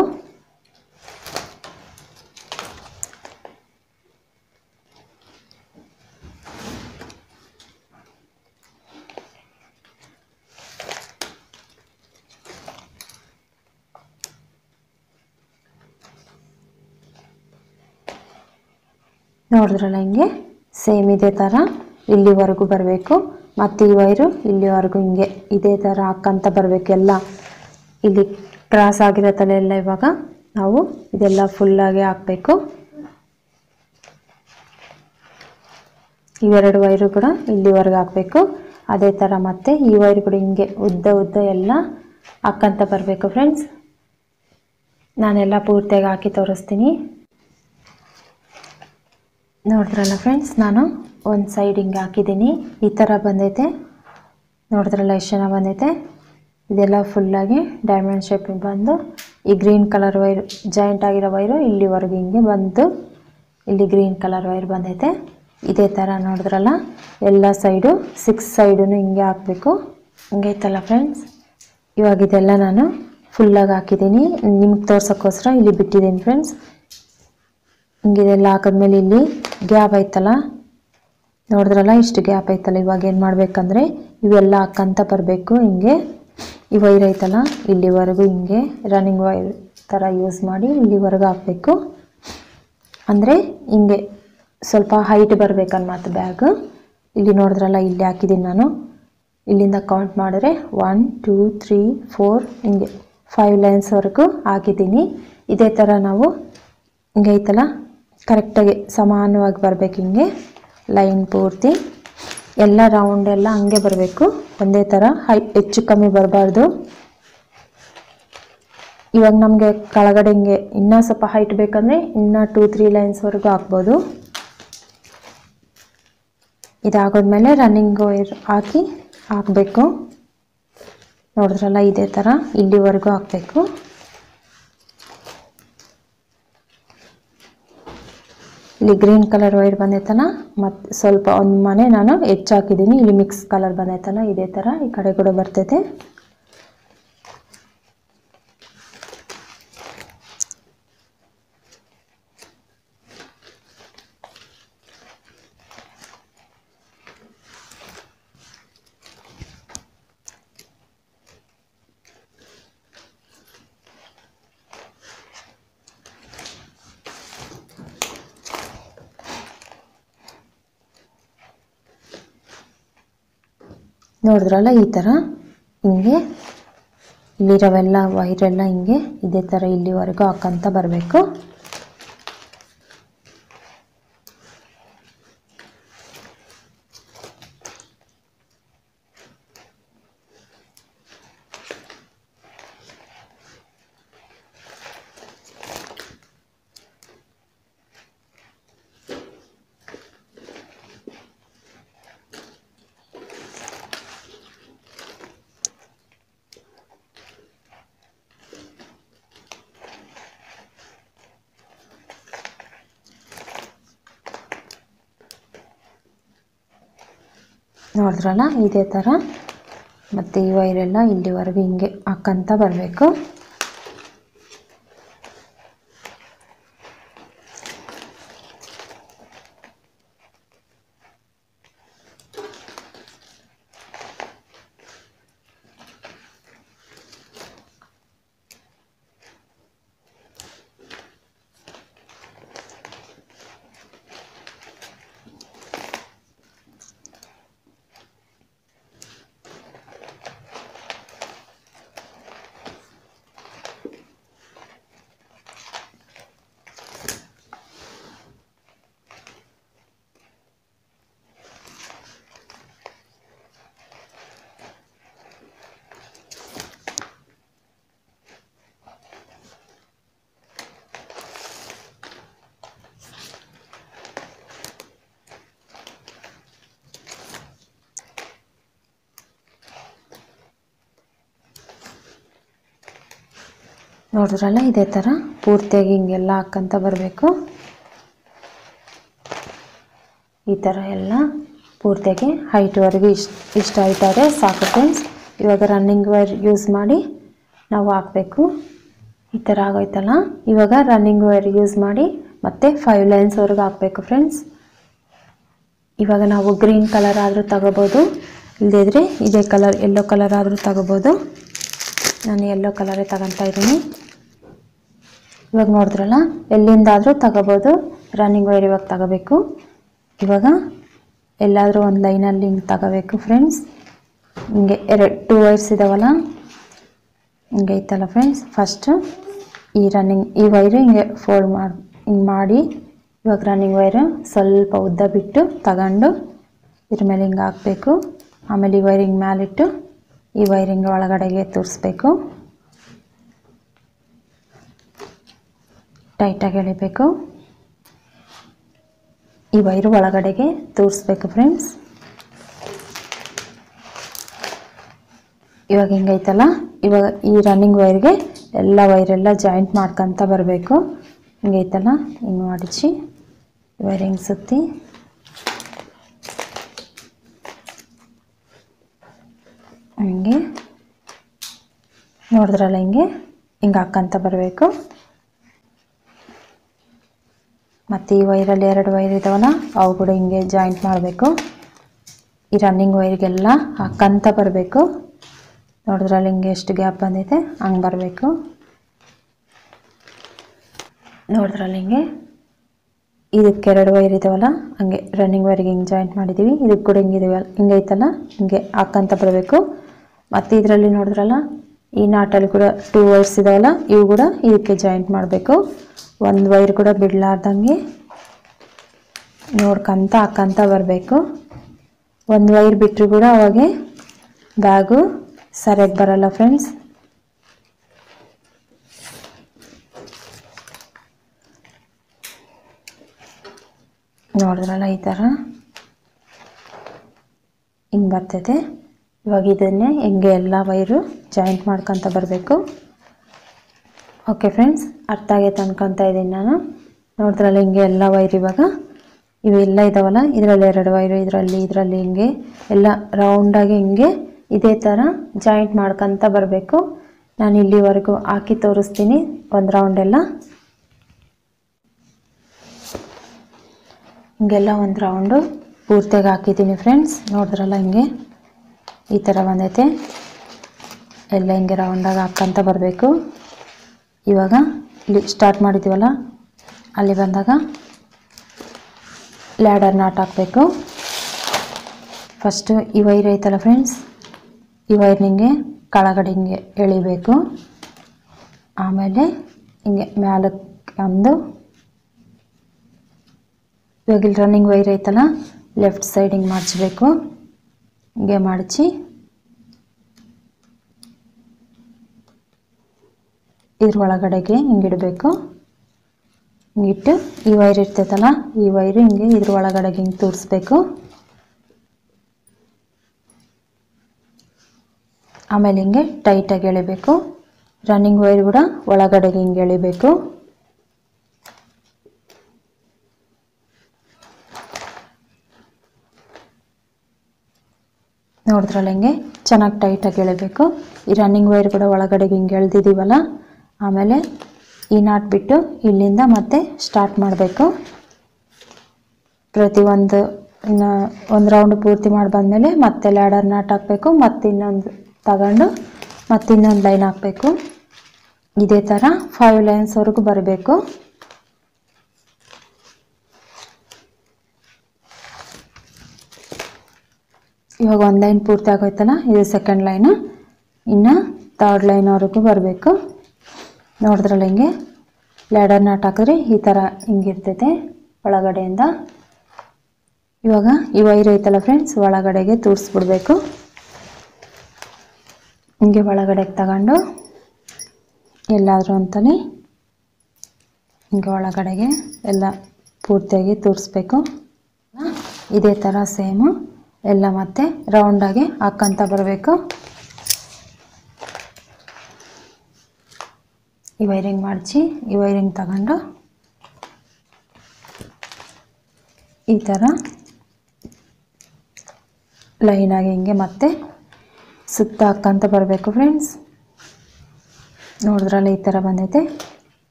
ನೋಡಿದ್ರಲ್ಲ ಹಿಂಗೆ ಸೇಮ್ ಇದೆ ತರ ಇಲ್ಲಿವರೆಗೂ ಬರಬೇಕು ಮತ್ತೆ ಈ ವೈರು ಇಲ್ಲಿವರೆಗೂ ಹಿಂಗೆ ಇದೆ ತರ ಹಾಕಂತ ಬರಬೇಕು ಎಲ್ಲ ಇಲ್ಲಿ ಕ್ರಾಸ್ ಆಗಿರೋ ತಲೆ ಎಲ್ಲ ಇವಾಗ ನಾವು ಇದೆಲ್ಲ ಫುಲ್ ಆಗಿ ಹಾಕಬೇಕು ಇವೆರಡು ವೈರು ಕೂಡ ಇಲ್ಲಿವರೆಗೂ ಹಾಕಬೇಕು ಅದೇ ತರ ಮತ್ತೆ ಈ ವೈರು ಕೂಡ ಹಿಂಗೆ ಉದ್ದ ಉದ್ದ ಎಲ್ಲ ಹಾಕಂತ ಬರಬೇಕು ಫ್ರೆಂಡ್ಸ್ ನಾನೆಲ್ಲ ಪೂರ್ತಿಯಾಗಿ ಹಾಕಿ ತೋರಿಸ್ತೀನಿ ನೋಡ್ದ್ರಲ್ಲ ಫ್ರೆಂಡ್ಸ್ ನಾನು ಒಂದು ಸೈಡ್ ಹಿಂಗೆ ಹಾಕಿದ್ದೀನಿ ಈ ಥರ ಬಂದೈತೆ ನೋಡ್ದ್ರಲ್ಲ ಎಷ್ಟು ಚೆನ್ನಾಗಿ ಬಂದೈತೆ ಇದೆಲ್ಲ ಫುಲ್ಲಾಗಿ ಡೈಮಂಡ್ ಶೇಪ್ ಬಂದು ಈ ಗ್ರೀನ್ ಕಲರ್ ವೈರ್ ಜಾಯಿಂಟ್ ಆಗಿರೋ ವೈರು ಇಲ್ಲಿವರೆಗೂ ಹಿಂಗೆ ಬಂತು ಇಲ್ಲಿ ಗ್ರೀನ್ ಕಲರ್ ವೈರ್ ಬಂದೈತೆ ಇದೇ ಥರ ನೋಡಿದ್ರಲ್ಲ ಎಲ್ಲ ಸೈಡು ಸಿಕ್ಸ್ ಸೈಡು ಹಿಂಗೆ ಹಾಕಬೇಕು ಹಿಂಗೆ ಐತಲ್ಲ ಫ್ರೆಂಡ್ಸ್ ಇವಾಗ ಇದೆಲ್ಲ ನಾನು ಫುಲ್ಲಾಗಿ ಹಾಕಿದ್ದೀನಿ ನಿಮ್ಗೆ ತೋರ್ಸೋಕ್ಕೋಸ್ಕರ ಇಲ್ಲಿ ಬಿಟ್ಟಿದ್ದೀನಿ ಫ್ರೆಂಡ್ಸ್ ಹಿಂಗಿದೆಲ್ಲ ಹಾಕಿದ್ಮೇಲೆ ಇಲ್ಲಿ ಗ್ಯಾಪ್ ಐತಲ್ಲ ನೋಡಿದ್ರಲ್ಲ ಇಷ್ಟು ಗ್ಯಾಪ್ ಐತಲ್ಲ ಇವಾಗ ಏನು ಮಾಡಬೇಕಂದ್ರೆ ಇವೆಲ್ಲ ಹಾಕಂತ ಬರಬೇಕು ಹಿಂಗೆ ಈ ವೈರ್ ಐತಲ್ಲ ಇಲ್ಲಿವರೆಗೂ ಹಿಂಗೆ ರನ್ನಿಂಗ್ ವೈರ್ ಥರ ಯೂಸ್ ಮಾಡಿ ಇಲ್ಲಿವರೆಗೂ ಹಾಕಬೇಕು ಅಂದರೆ ಹಿಂಗೆ ಸ್ವಲ್ಪ ಹೈಟ್ ಬರ್ಬೇಕನ್ನ ಮಾತು ಬ್ಯಾಗ್ ಇಲ್ಲಿ ನೋಡಿದ್ರಲ್ಲ ಇಲ್ಲಿ ಹಾಕಿದ್ದೀನಿ ನಾನು ಇಲ್ಲಿಂದ ಕೌಂಟ್ ಮಾಡಿದ್ರೆ 1 2 3 4 ಹಿಂಗೆ 5 ಲೈನ್ಸ್ವರೆಗೂ ಹಾಕಿದ್ದೀನಿ ಇದೇ ಥರ ನಾವು ಹಿಂಗೆ ಐತಲ್ಲ ಕರೆಕ್ಟಾಗಿ ಸಮಾನವಾಗಿ ಬರಬೇಕು ಹಿಂಗೆ ಲೈನ್ ಪೂರ್ತಿ ಎಲ್ಲ ರೌಂಡ್ ಎಲ್ಲ ಹಂಗೆ ಬರಬೇಕು ಒಂದೇ ಥರ ಹೆಚ್ಚು ಕಮ್ಮಿ ಬರಬಾರ್ದು ಇವಾಗ ನಮಗೆ ಕೆಳಗಡೆ ಹಿಂಗೆ ಇನ್ನೂ ಸ್ವಲ್ಪ ಹೈಟ್ ಬೇಕಂದರೆ ಇನ್ನೂ 2-3 ಲೈನ್ಸ್ವರೆಗೂ ಹಾಕ್ಬೋದು ಇದಾಗೋದ್ಮೇಲೆ ರನ್ನಿಂಗ್ ವೈರ್ ಹಾಕಿ ಹಾಕಬೇಕು ನೋಡಿದ್ರಲ್ಲ ಇದೇ ಥರ ಇಲ್ಲಿವರೆಗೂ ಹಾಕಬೇಕು ಇಲ್ಲಿ ಗ್ರೀನ್ ಕಲರ್ ವೈರ್ ಬಂದೈತಲ್ಲ ಮತ್ತು ಸ್ವಲ್ಪ ಒಂದು ಮನೆ ನಾನು ಹೆಚ್ಚಾಕಿದ್ದೀನಿ ಇಲ್ಲಿ ಮಿಕ್ಸ್ ಕಲರ್ ಬಂದೈತಲ್ಲ ಇದೇ ಥರ ಈ ಕಡೆ ಕೂಡ ಬರ್ತೈತೆ ನೋಡಿದ್ರಲ್ಲ ಈ ಥರ ಹಿಂಗೆ ಇಲ್ಲಿರೋವೆಲ್ಲ ವೈರೆಲ್ಲ ಹಿಂಗೆ ಇದೇ ಥರ ಇಲ್ಲಿವರೆಗೂ ಹಾಕಂತ ಬರಬೇಕು ನೋಡಿದ್ರಲ್ಲ ಇದೇ ಥರ ಮತ್ತು ಈ ವೈರೆಲ್ಲ ಇಲ್ಲಿವರೆಗೂ ಹಿಂಗೆ ಹಾಕಂತ ಬರಬೇಕು ನೋಡಿದ್ರಲ್ಲ ಇದೇ ಥರ ಪೂರ್ತಿಯಾಗಿ ಹಿಂಗೆಲ್ಲ ಹಾಕಂತ ಬರಬೇಕು ಈ ಥರ ಎಲ್ಲ ಪೂರ್ತಿಯಾಗಿ ಹೈಟ್ವರೆಗೂ ಇಷ್ಟು ಹೈಟಾದರೆ ಸಾಕು ಫ್ರೆಂಡ್ಸ್ ಇವಾಗ ರನ್ನಿಂಗ್ ವೈರ್ ಯೂಸ್ ಮಾಡಿ ನಾವು ಹಾಕಬೇಕು ಈ ಥರ ಆಗೋಯ್ತಲ್ಲ ಇವಾಗ ರನ್ನಿಂಗ್ ವೈರ್ ಯೂಸ್ ಮಾಡಿ ಮತ್ತೆ 5 ಲೈನ್ಸ್ವರೆಗೂ ಹಾಕಬೇಕು ಫ್ರೆಂಡ್ಸ್ ಇವಾಗ ನಾವು ಗ್ರೀನ್ ಕಲರ್ ಆದರೂ ತಗೋಬೋದು ಇಲ್ಲದಿದ್ದರೆ ಇದೇ ಕಲರ್ ಯೆಲ್ಲೋ ಕಲರ್ ಆದರೂ ತಗೋಬೋದು ನಾನು ಯೆಲ್ಲೋ ಕಲರೇ ತಗೊತಾ ಇದ್ದೀನಿ ಇವಾಗ ನೋಡಿದ್ರಲ್ಲ ಎಲ್ಲಿಂದಾದರೂ ತಗೋಬೋದು रनिंग वैर इवाग तगबेकु इवाग एल्लादरू ओंदु लाइन अल्ली हिंगे तगबेकु फ्रेंड्स हिंगे 2 वैर्स इदावल्ल हिंगे इत्तल्ल फ्रेंड्स फस्ट ಈ ರನ್ನಿಂಗ್ ಈ ವೈರ್ ಹಿಂಗೆ ಫೋಲ್ಡ್ ಮಾಡಿ ಇವಾಗ ರನ್ನಿಂಗ್ ವೈರ್ ಸ್ವಲ್ಪ ಉದ್ದ ಬಿಟ್ಟು ತಗೊಂಡು ಇದರ ಮೇಲೆ ಹಿಂಗೆ ಹಾಕಬೇಕು ಆಮೇಲೆ ಈ ವೈರಿಂಗ್ ಮೇಲೆ ಇಟ್ಟು ಈ ವೈರಿಂಗ್ ಒಳಗಡೆಗೆ ತೂರಿಸಬೇಕು ಟೈಟ್ ಆಗಿ ಎಳೆಬೇಕು ಈ ವೈರ್ ಒಳಗಡೆಗೆ ತೂರಿಸಬೇಕು ಫ್ರೆಂಡ್ಸ್ ಇವಾಗ ಹಿಂಗೆ ಐತಲ್ಲ ಇವಾಗ ಈ ರನ್ನಿಂಗ್ ವೈರ್ ಗೆ ಎಲ್ಲ ವೈರ್ ಎಲ್ಲ ಜಾಯಿಂಟ್ ಮಾಡ್ಕಂತ ಬರಬೇಕು ಹಿಂಗೇ ಐತಲ್ಲ ಇನ್ನು ಮಾಡಿಚಿ ವೈರಿಂಗ್ ಸುತ್ತಿ ಹಿಂಗೇ ನೋಡಿದ್ರಲ್ಲ ಹಿಂಗೇ ಹಿಂಗ ಹಾಕಂತ ಬರಬೇಕು ಮತ್ತೆ ಈ ವೈರ್ ಅಲ್ಲಿ ಎರಡು ವೈರ್ ಇದಾವಲ್ಲ ಅವು ಕೂಡ ಹಿಂಗೇ ಜಾಯಿಂಟ್ ಮಾಡಬೇಕು ಈ ರನ್ನಿಂಗ್ ವೈರ್ ಗೆಲ್ಲ ಹಾಕಂತ ಬರಬೇಕು ನೋಡಿದ್ರಲ್ಲ ಹಿಂಗೆ ಎಷ್ಟು ಗ್ಯಾಪ್ ಬಂದಿದೆ ಹಂಗೆ ಬರಬೇಕು ನೋಡಿದ್ರಲ್ಲ ಹಿಂಗೆ ಇದಕ್ಕೆ ಎರಡು ವೈರ್ ಇದಾವಲ್ಲ ಹಂಗೆ ರನ್ನಿಂಗ್ ವೈರ್ ಗೆ ಹಿಂಗೆ ಜಾಯಿಂಟ್ ಮಾಡಿದೀವಿ ಇದಕ್ಕೆ ಕೂಡ ಹಿಂಗೆ ಇದಾವಲ್ಲ ಹಿಂಗೆ ಐತಲ್ಲ ಹಿಂಗೆ ಹಾಕಂತ ಬರಬೇಕು ಮತ್ತೆ ಇದರಲ್ಲಿ ನೋಡಿದ್ರಲ್ಲ ಈ ನಾಟಲ್ಲಿ ಕೂಡ 2 ವೈರ್ಸ್ ಇದಾವಲ್ಲ ಇವು ಕೂಡ ಇದಕ್ಕೆ ಜಾಯಿಂಟ್ ಮಾಡಬೇಕು ಒಂದು ವೈರ್ ಕೂಡ ಬಿಡಲಾರದಂಗೆ ನೋಡ್ಕಂತ ಹಾಕಂತ ಬರಬೇಕು ಒಂದು ವೈರ್ ಬಿಟ್ರು ಕೂಡ ಅವಾಗೆ ಬ್ಯಾಗ್ सरिया बरल फ्रेंड्स नोड़्रल हिंग बरतने इवे एला वैरू जॉइंट माड्कंता बरबेकु ओके फ्रेंड्स अर्थ आगैते अंद्कोंता इदीनि नानु नोड़्रल हिंगे एला वैरू इवाग इवेल्ल इदावल्ल इदरल्लि एरडु वैरू इदरल्लि इदरल्लि हिंगे एल्ल रौंड आगि हिंगे ಇದೇ ತರ ಜಾಯಿಂಟ್ ಮಾಡ್ಕಂತ ಬರಬೇಕು ನಾನು ಇಲ್ಲಿವರೆಗೂ ಹಾಕಿ ತೋರಿಸ್ತೀನಿ ಒಂದು ರೌಂಡ್ ಎಲ್ಲ ಹಿಂಗೆಲ್ಲ ಒಂದು ರೌಂಡ್ ಪೂರ್ತಿಯಾಗಿ ಹಾಕಿದೀನಿ ಫ್ರೆಂಡ್ಸ್ ನೋಡಿದ್ರಲ್ಲ ಹಿಂಗೆ ಈ ತರ ಬಂದಿದೆ ಎಲ್ಲ ಹಿಂಗೆ ರೌಂಡ್ ಆಗಿ ಹಾಕಂತ ಬರಬೇಕು ಇವಾಗ ಇಲ್ಲಿ ಸ್ಟಾರ್ಟ್ ಮಾಡಿದೀವಲ್ಲ ಅಲ್ಲಿ ಬಂದಾಗ ಲ್ಯಾಡರ್ ನಾಟ್ ಹಾಕಬೇಕು ಫಸ್ಟ್ ಈ ವೈರ್ ಐತಲ್ಲ ಫ್ರೆಂಡ್ಸ್ ಈ ವೈರ್ ನಿಂಗೆ ಕೆಳಗಡೆ ಹಿಂಗೆ ಎಳಿಬೇಕು ಆಮೇಲೆ ಹಿಂಗೆ ಮೇಲಕ್ಕೆ ಒಂದು ಇವಾಗ ರನ್ನಿಂಗ್ ವೈರ್ ಐತಲ್ಲ ಲೆಫ್ಟ್ ಸೈಡ್ ಹಿಂಗೆ ಮಾಡ್ಚಬೇಕು ಹಿಂಗೆ ಮಾಡ್ಚಿ ಇದರ ಒಳಗಡೆಗೆ ಹಿಂಗೆ ಇಡಬೇಕು ನೀಟ್ ಈ ವೈರ್ ಇರ್ತೈತಲ್ಲ ಈ ವೈರ್ ಹಿಂಗೆ ಇದರ ಒಳಗಡೆಗೆ ಹಿಂಗೆ ತೂರಿಸಬೇಕು ಆಮೇಲೆ ಹಿಂಗೆ ಟೈಟ್ ಆಗಿ ಎಳೆಬೇಕು ರನ್ನಿಂಗ್ ವೈರ್ ಕೂಡ ಒಳಗಡೆಗೆ ಹಿಂಗೆ ಎಳೆಬೇಕು ನೋಡಿದ್ರಲ್ಲ ಹಿಂಗೆ ಚೆನ್ನಾಗಿ ಟೈಟ್ ಆಗಿ ಎಳೆಬೇಕು ಈ ರನ್ನಿಂಗ್ ವೈರ್ ಕೂಡ ಒಳಗಡೆಗೆ ಹಿಂಗೆ ಎಳೆದಿದ್ದೀವಲ್ಲ ಆಮೇಲೆ ಈ ನಾಟ್ ಬಿಟ್ಟು ಇಲ್ಲಿಂದ ಮತ್ತೆ ಸ್ಟಾರ್ಟ್ ಮಾಡಬೇಕು ಪ್ರತಿಯೊಂದು ಒಂದು ರೌಂಡ್ ಪೂರ್ತಿ ಮಾಡಿ ಬಂದಮೇಲೆ ಮತ್ತೆ ಲ್ಯಾಡರ್ ನಾಟ್ ಹಾಕಬೇಕು ಮತ್ತೆ ಇನ್ನೊಂದು ತಗೊಂಡು ಮತ್ತೆ ಇನ್ನೊಂದು ಲೈನ್ ಹಾಕಬೇಕು ಇದೇ ತರ 5 ಲೈನ್ಸ್ ವರೆಗೂ ಬರಬೇಕು ಇವಾಗ ಒಂದು ಲೈನ್ ಪೂರ್ತಿ ಆಗೋಯ್ತಲ್ಲ ಇದು ಸೆಕೆಂಡ್ ಲೈನ್ ಇನ್ನ ಥರ್ಡ್ ಲೈನ್ ವರೆಗೂ ಬರಬೇಕು ನೋಡಿದ್ರಲ್ಲ ಹಿಂಗೆ ಲ್ಯಾಡರ್ ನಾಟ್ ಹಾಕಿದ್ರೆ ಈ ತರ ಹಿಂಗೆ ಇರ್ತೈತೆ ಒಳಗಡೆಯಿಂದ ಇವಾಗ ಈ ವೈರ್ ಐತಲ್ಲ ಫ್ರೆಂಡ್ಸ್ ಒಳಗಡೆಗೆ ತೂರಿಸ್ಬಿಡಬೇಕು ಹಿಂಗೆ ಒಳಗಡೆಗೆ ತಗೊಂಡು ಎಲ್ಲಾದರೂ ಅಂತಲೇ ಹಿಂಗೆ ಒಳಗಡೆಗೆ ಎಲ್ಲ ಪೂರ್ತಿಯಾಗಿ ತೂರಿಸಬೇಕು ಇದೇ ಥರ ಸೇಮು ಎಲ್ಲ ಮತ್ತೆ ರೌಂಡಾಗಿ ಹಾಕಂತ ಬರಬೇಕು ಈ ವೈರಿಂಗ್ ಮಾಡಿಸಿ ಈ ವೈರಿಂಗ್ ತಗೊಂಡು ಈ ಥರ ಲೈನಾಗಿ ಹಿಂಗೆ ಮತ್ತೆ ಸುತ್ತ ಹಾಕಂತ ಬರಬೇಕು ಫ್ರೆಂಡ್ಸ್ ನೋಡಿದ್ರಲ್ಲ ಈ ಥರ ಬಂದೈತೆ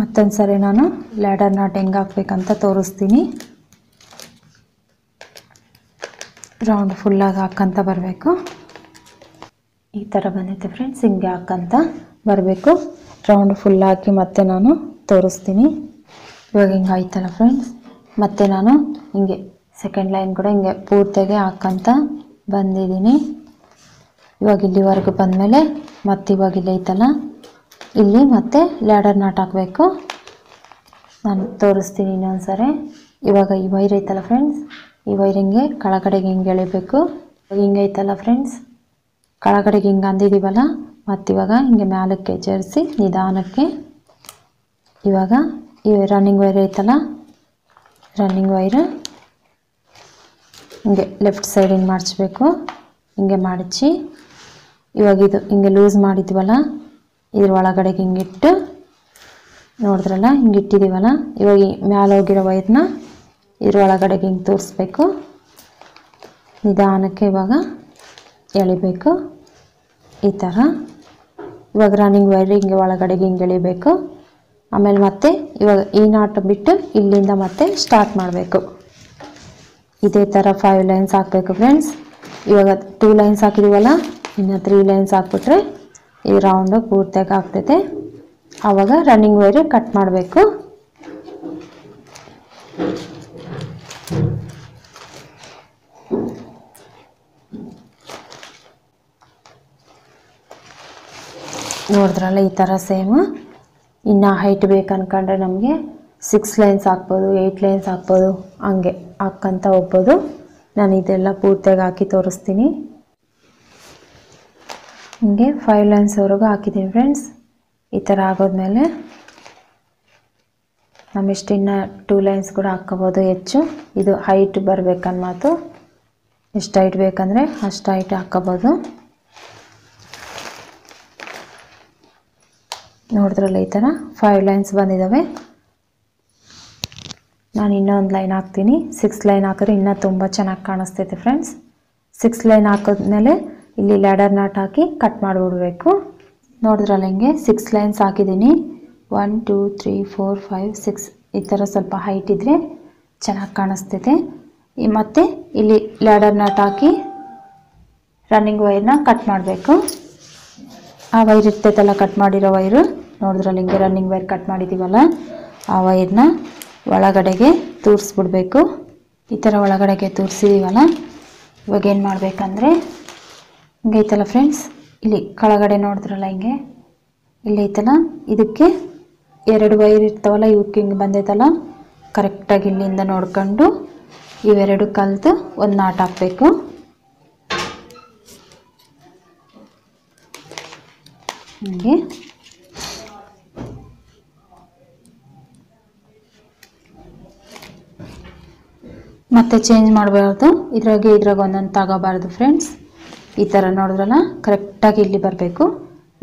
ಮತ್ತೊಂದು ಸರಿ ನಾನು ಲ್ಯಾಡರ್ ನಾಟ್ ಹೆಂಗೆ ಹಾಕಬೇಕಂತ ತೋರಿಸ್ತೀನಿ ರೌಂಡ್ ಫುಲ್ಲಾಗಿ ಹಾಕಂತ ಬರಬೇಕು ಈ ಥರ ಬಂದೈತೆ ಫ್ರೆಂಡ್ಸ್ ಹಿಂಗೆ ಹಾಕಂತ ಬರಬೇಕು ರೌಂಡ್ ಫುಲ್ ಹಾಕಿ ಮತ್ತೆ ನಾನು ತೋರಿಸ್ತೀನಿ. ಇವಾಗ ಹಿಂಗ ಆಯ್ತಲ್ಲ ಫ್ರೆಂಡ್ಸ್, ಮತ್ತೆ ನಾನು ಹಿಂಗೆ ಸೆಕೆಂಡ್ ಲೈನ್ ಕೂಡ ಹಿಂಗೆ ಪೂರ್ತಿಗೆ ಹಾಕಂತ ಬಂದಿದ್ದೀನಿ. ಇವಾಗ ಇಲ್ಲಿವರೆಗೂ ಬಂದ ಮೇಲೆ ಮತ್ತೆ ಇವಾಗ ಇಲ್ಲಿ ಐತಲ್ಲ ಇಲ್ಲಿ ಮತ್ತೆ ಲ್ಯಾಡರ್ ನಾಟ್ ಹಾಕಬೇಕು. ನಾನು ತೋರಿಸ್ತೀನಿ ಇನ್ನೊಂದ್ಸರಿ. ಇವಾಗ ಈ ವೈರ್ ಐತಲ್ಲ ಫ್ರೆಂಡ್ಸ್, ಈ ವೈರ್ ಹಿಂಗೆ ಕೆಳಗಡೆಗೆ ಹಿಂಗೆ ಎಳಿಬೇಕು. ಹಿಂಗೆ ಐತಲ್ಲ ಫ್ರೆಂಡ್ಸ್, ಕೆಳಗಡೆಗೆ ಹಿಂಗೆ ಅಂದಿದ್ದೀವಲ್ಲ, ಮತ್ತಿವಾಗ ಹಿಂಗೆ ಮ್ಯಾಲಕ್ಕೆ ಜರ್ಸಿ ನಿಧಾನಕ್ಕೆ. ಇವಾಗ ಈ ರನ್ನಿಂಗ್ ವೈರ್ ಐತಲ್ಲ, ರನ್ನಿಂಗ್ ವೈರ್ ಹಿಂಗೆ ಲೆಫ್ಟ್ ಸೈಡ್ ಹಿಂಗೆ ಮಾಡಿಸ್ಬೇಕು. ಹಿಂಗೆ ಮಾಡಿಸಿ ಇವಾಗ ಇದು ಹಿಂಗೆ ಲೂಸ್ ಮಾಡಿದ್ದೀವಲ್ಲ, ಇದ್ರ ಒಳಗಡೆಗೆ ಹಿಂಗಿಟ್ಟು ನೋಡಿದ್ರಲ್ಲ ಹಿಂಗೆ ಇಟ್ಟಿದ್ದೀವಲ್ಲ, ಇವಾಗ ಮ್ಯಾಲ ಹೋಗಿರೋ ವೈರ್ನ ಇದ್ರ ಒಳಗಡೆಗೆ ಹಿಂಗೆ ತೋರಿಸ್ಬೇಕು. ನಿಧಾನಕ್ಕೆ ಇವಾಗ ಎಳಿಬೇಕು ಈ ಥರ. ಇವಾಗ ರನ್ನಿಂಗ್ ವೈರ್ ಹಿಂಗೆ ಒಳಗಡೆಗೆ ಹಿಂಗೆ ಎಳಿಬೇಕು. ಆಮೇಲೆ ಮತ್ತೆ ಇವಾಗ ಈ ನಾಟ್ ಬಿಟ್ಟು ಇಲ್ಲಿಂದ ಮತ್ತೆ ಸ್ಟಾರ್ಟ್ ಮಾಡಬೇಕು. ಇದೇ ಥರ 5 ಲೈನ್ಸ್ ಹಾಕಬೇಕು ಫ್ರೆಂಡ್ಸ್. ಇವಾಗ 2 ಲೈನ್ಸ್ ಹಾಕಿದ್ದೀವಲ್ಲ, ಇನ್ನು 3 ಲೈನ್ಸ್ ಹಾಕ್ಬಿಟ್ರೆ ಈ ರೌಂಡು ಪೂರ್ತಿಯಾಗಿ ಆಗ್ತೈತೆ. ಆವಾಗ ರನ್ನಿಂಗ್ ವೈರ್ ಕಟ್ ಮಾಡಬೇಕು. ನೋಡಿದ್ರಲ್ಲ ಈ ಥರ ಸೇಮ್. ಇನ್ನು ಹೈಟ್ ಬೇಕು ಅಂದ್ಕೊಂಡ್ರೆ ನಮಗೆ 6 ಲೈನ್ಸ್ ಹಾಕ್ಬೋದು, 8 ಲೈನ್ಸ್ ಹಾಕ್ಬೋದು, ಹಂಗೆ ಹಾಕ್ಕೊಂತ ಹೋಗ್ಬೋದು. ನಾನು ಇದೆಲ್ಲ ಪೂರ್ತಿಯಾಗಿ ಹಾಕಿ ತೋರಿಸ್ತೀನಿ. ಹೀಗೆ 5 ಲೈನ್ಸ್ವರೆಗೂ ಹಾಕಿದ್ದೀನಿ ಫ್ರೆಂಡ್ಸ್. ಈ ಥರ ಆಗೋದ್ಮೇಲೆ ನಮ್ಮಿಷ್ಟು ಇನ್ನು 2 ಲೈನ್ಸ್ ಕೂಡ ಹಾಕ್ಕೋಬೋದು ಹೆಚ್ಚು. ಇದು ಹೈಟ್ ಬರ್ಬೇಕನ್ನ ಮಾತು, ಎಷ್ಟು ಹೈಟ್ ಬೇಕಂದರೆ ಅಷ್ಟು ಹೈಟ್ ಹಾಕ್ಕೋಬೋದು. ನೋಡಿದ್ರಲ್ಲ ಈ ಥರ 5 ಲೈನ್ಸ್ ಬಂದಿದ್ದಾವೆ. ನಾನು ಇನ್ನೊಂದು ಲೈನ್ ಹಾಕ್ತೀನಿ. 6 ಲೈನ್ ಹಾಕಿದ್ರೆ ಇನ್ನೂ ತುಂಬ ಚೆನ್ನಾಗಿ ಕಾಣಿಸ್ತೈತೆ ಫ್ರೆಂಡ್ಸ್. 6 ಲೈನ್ ಹಾಕಿದ್ಮೇಲೆ ಇಲ್ಲಿ ಲ್ಯಾಡರ್ ನಾಟ್ ಹಾಕಿ ಕಟ್ ಮಾಡಿಬಿಡ್ಬೇಕು. ನೋಡಿದ್ರಲ್ಲ ಹಿಂಗೆ 6 ಲೈನ್ಸ್ ಹಾಕಿದ್ದೀನಿ. 1 2 3 4 5 6 ಈ ಥರ ಸ್ವಲ್ಪ ಹೈಟ್ ಇದ್ದರೆ ಚೆನ್ನಾಗಿ ಕಾಣಿಸ್ತೈತೆ. ಮತ್ತು ಇಲ್ಲಿ ಲ್ಯಾಡರ್ ನಾಟ್ ಹಾಕಿ ರನ್ನಿಂಗ್ ವೈರ್ನ ಕಟ್ ಮಾಡಬೇಕು. ಆ ವೈರ್ ಇರ್ತೈತಲ್ಲ ಕಟ್ ಮಾಡಿರೋ ವೈರು, ನೋಡಿದ್ರಲ್ಲ ಹಿಂಗೆ ರನ್ನಿಂಗ್ ವೈರ್ ಕಟ್ ಮಾಡಿದ್ದೀವಲ್ಲ, ಆ ವೈರ್ನ ಒಳಗಡೆಗೆ ತೂರಿಸ್ಬಿಡ್ಬೇಕು. ಈ ಥರ ಒಳಗಡೆಗೆ ತೂರಿಸಿದ್ದೀವಲ್ಲ, ಇವಾಗ ಏನು ಮಾಡಬೇಕಂದ್ರೆ ಹಿಂಗೆ ಐತಲ್ಲ ಫ್ರೆಂಡ್ಸ್, ಇಲ್ಲಿ ಕೆಳಗಡೆ ನೋಡಿದ್ರಲ್ಲ ಹಿಂಗೆ ಇಲ್ಲಿ ಐತಲ್ಲ, ಇದಕ್ಕೆ 2 ವೈರ್ ಇರ್ತಾವಲ್ಲ ಇವಕ್ಕೆ ಹಿಂಗೆ ಬಂದೈತಲ್ಲ, ಕರೆಕ್ಟಾಗಿ ಇಲ್ಲಿಂದ ನೋಡ್ಕೊಂಡು ಇವೆರಡು ಕಲ್ತು ಒಂದು ನಾಟ್ ಹಾಕಬೇಕು. ಹೀಗೆ ಮತ್ತೆ ಚೇಂಜ್ ಮಾಡಬಾರ್ದು, ಇದ್ರಾಗ ಒಂದೊಂದು ತಗೋಬಾರ್ದು ಫ್ರೆಂಡ್ಸ್. ಈ ಥರ ನೋಡಿದ್ರಲ್ಲ ಕರೆಕ್ಟಾಗಿ ಇಲ್ಲಿ ಬರಬೇಕು.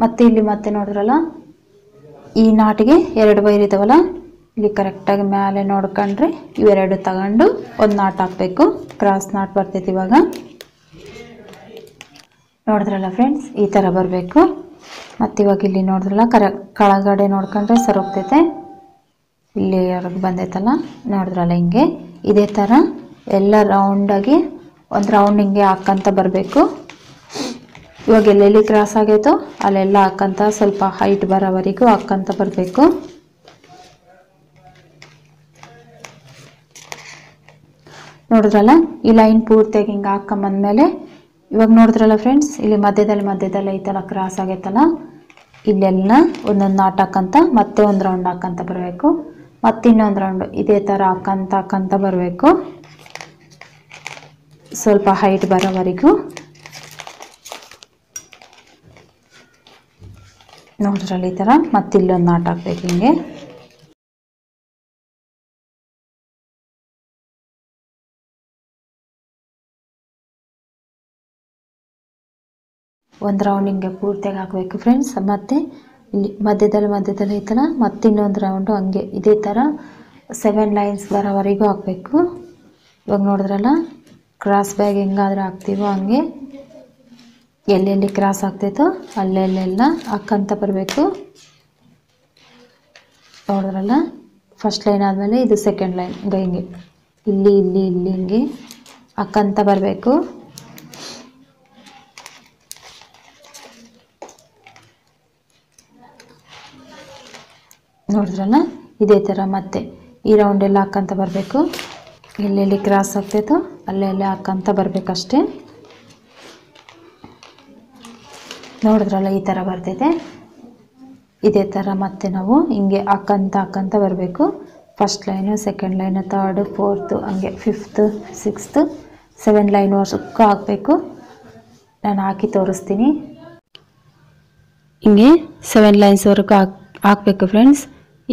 ಮತ್ತು ಇಲ್ಲಿ ಮತ್ತೆ ನೋಡಿದ್ರಲ್ಲ ಈ ನಾಟಿಗೆ 2 ವೈರ್ ಇದಾವಲ್ಲ, ಇಲ್ಲಿ ಕರೆಕ್ಟಾಗಿ ಮೇಲೆ ನೋಡ್ಕೊಂಡ್ರೆ ಇವೆರಡು ತಗೊಂಡು ಒಂದು ನಾಟ್ ಹಾಕಬೇಕು. ಕ್ರಾಸ್ ನಾಟ್ ಬರ್ತೈತಿ. ಇವಾಗ ನೋಡಿದ್ರಲ್ಲ ಫ್ರೆಂಡ್ಸ್ ಈ ಥರ ಬರಬೇಕು. ಮತ್ತು ಇವಾಗ ಇಲ್ಲಿ ನೋಡಿದ್ರಲ್ಲ ಕೆಳಗಡೆ ನೋಡ್ಕೊಂಡ್ರೆ ಸರಿ ಹೋಗ್ತೈತೆ. ಇಲ್ಲಿ ಹೊರಗೆ ಬಂದೈತಲ್ಲ ನೋಡಿದ್ರಲ್ಲ ಹಿಂಗೆ. ಇದೇ ಥರ ಎಲ್ಲ ರೌಂಡಾಗಿ ಒಂದು ರೌಂಡ್ ಹಿಂಗೆ ಹಾಕ್ಕಂತ ಬರಬೇಕು. ಇವಾಗ ಎಲ್ಲೆಲ್ಲಿ ಕ್ರಾಸ್ ಆಗೈತೋ ಅಲ್ಲೆಲ್ಲ ಹಾಕ್ಕಂತ ಸ್ವಲ್ಪ ಹೈಟ್ ಬರೋವರೆಗೂ ಹಾಕ್ಕಂತ ಬರಬೇಕು. ನೋಡಿದ್ರಲ್ಲ ಈ ಲೈನ್ ಪೂರ್ತಿಯಾಗಿ ಹಿಂಗೆ ಹಾಕೊಂಬಂದಮೇಲೆ ಇವಾಗ ನೋಡಿದ್ರಲ್ಲ ಫ್ರೆಂಡ್ಸ್, ಇಲ್ಲಿ ಮಧ್ಯದಲ್ಲಿ ಐತಲ್ಲ ಕ್ರಾಸ್ ಆಗೈತಲ್ಲ, ಇಲ್ಲೆಲ್ಲ ಒಂದೊಂದು ನಾಟ್ ಹಾಕಂತ ಮತ್ತೆ ಒಂದು ರೌಂಡ್ ಹಾಕಂತ ಬರಬೇಕು. ಮತ್ತು ಇನ್ನೊಂದು ರೌಂಡು ಇದೇ ಥರ ಹಾಕಂತ ಬರಬೇಕು ಸ್ವಲ್ಪ ಹೈಟ್ ಬರೋವರೆಗೂ. ನೋಡ್ರಲ್ಲಿ ಈ ಥರ ಮತ್ತಿಲ್ಲೊಂದು ನಾಟ್ ಹಾಕ್ಬೇಕು ಹಿಂಗೆ. ಒಂದು ರೌಂಡ್ ಹಿಂಗೆ ಪೂರ್ತಿಯಾಗಿ ಹಾಕಬೇಕು ಫ್ರೆಂಡ್ಸ್. ಮತ್ತು ಇಲ್ಲಿ ಮಧ್ಯದಲ್ಲಿ ಐತಲ್ಲ ಮತ್ತೆ ಇನ್ನೊಂದು ರೌಂಡು ಹಂಗೆ ಇದೇ ಥರ 7 ಲೈನ್ಸ್ ಬರೋವರೆಗೂ ಹಾಕಬೇಕು. ಇವಾಗ ನೋಡಿದ್ರಲ್ಲ ಕ್ರಾಸ್ ಬ್ಯಾಗ್ ಹೆಂಗಾದ್ರೆ ಹಾಕ್ತೀವೋ ಹಂಗೆ ಎಲ್ಲೆಲ್ಲಿ ಕ್ರಾಸ್ ಆಗ್ತೈತೋ ಅಲ್ಲೆಲ್ಲೆಲ್ಲ ಹಾಕಂತ ಬರಬೇಕು. ನೋಡಿದ್ರಲ್ಲ ಫಸ್ಟ್ ಲೈನ್ ಆದಮೇಲೆ ಇದು ಸೆಕೆಂಡ್ ಲೈನ್ ಹಿಂಗೆ ಇಲ್ಲಿ ಇಲ್ಲಿ ಇಲ್ಲಿ ಹಿಂಗೆ ಹಾಕಂತ ಬರಬೇಕು. ನೋಡಿದ್ರಲ್ಲ ಇದೇ ತರ ಮತ್ತೆ ಈ ರೌಂಡ್ ಎಲ್ಲ ಹಾಕಂತ ಬರಬೇಕು ಎಲ್ಲೆಲ್ಲಿ ಕ್ರಾಸ್ ಆಗ್ತಿತ್ತು ಅಲ್ಲೆಲ್ಲ ಹಾಕಂತ ಬರಬೇಕು ಅಷ್ಟೇ ನೋಡಿದ್ರಲ್ಲ ಈ ತರ ಬರ್ತಿದೆ ಇದೇ ತರ ಮತ್ತೆ ನಾವು ಹಿಂಗೆ ಹಾಕಂತ ಬರಬೇಕು first line second line third fourth ಹಂಗೆ ಫಿಫ್ತ್ ಸಿಕ್ಸ್ತ್ ಸೆವೆನ್ ಲೈನ್ ವರೆಗೂ ಹಾಕಬೇಕು ನಾನು ಹಾಕಿ ತೋರಿಸ್ತೀನಿ ಹಿಂಗೆ ಸೆವೆನ್ ಲೈನ್ಸ್ ವರೆಗೂ ಹಾಕಬೇಕು ಫ್ರೆಂಡ್ಸ್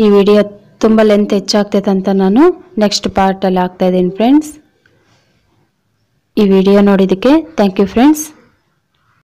ಈ ವಿಡಿಯೋ ತುಂಬಾ ಲೆಂತ್ ಹೆಚ್ಚಾಗ್ತಿದೆ ಅಂತ ನಾನು ನೆಕ್ಸ್ಟ್ ಪಾರ್ಟ್ ಅಲ್ಲಿ ಹಾಕ್ತಾ ಇದೀನಿ ಫ್ರೆಂಡ್ಸ್ ಈ ವಿಡಿಯೋ ನೋಡಿದ್ದಕ್ಕೆ ಥ್ಯಾಂಕ್ ಯು ಫ್ರೆಂಡ್ಸ್।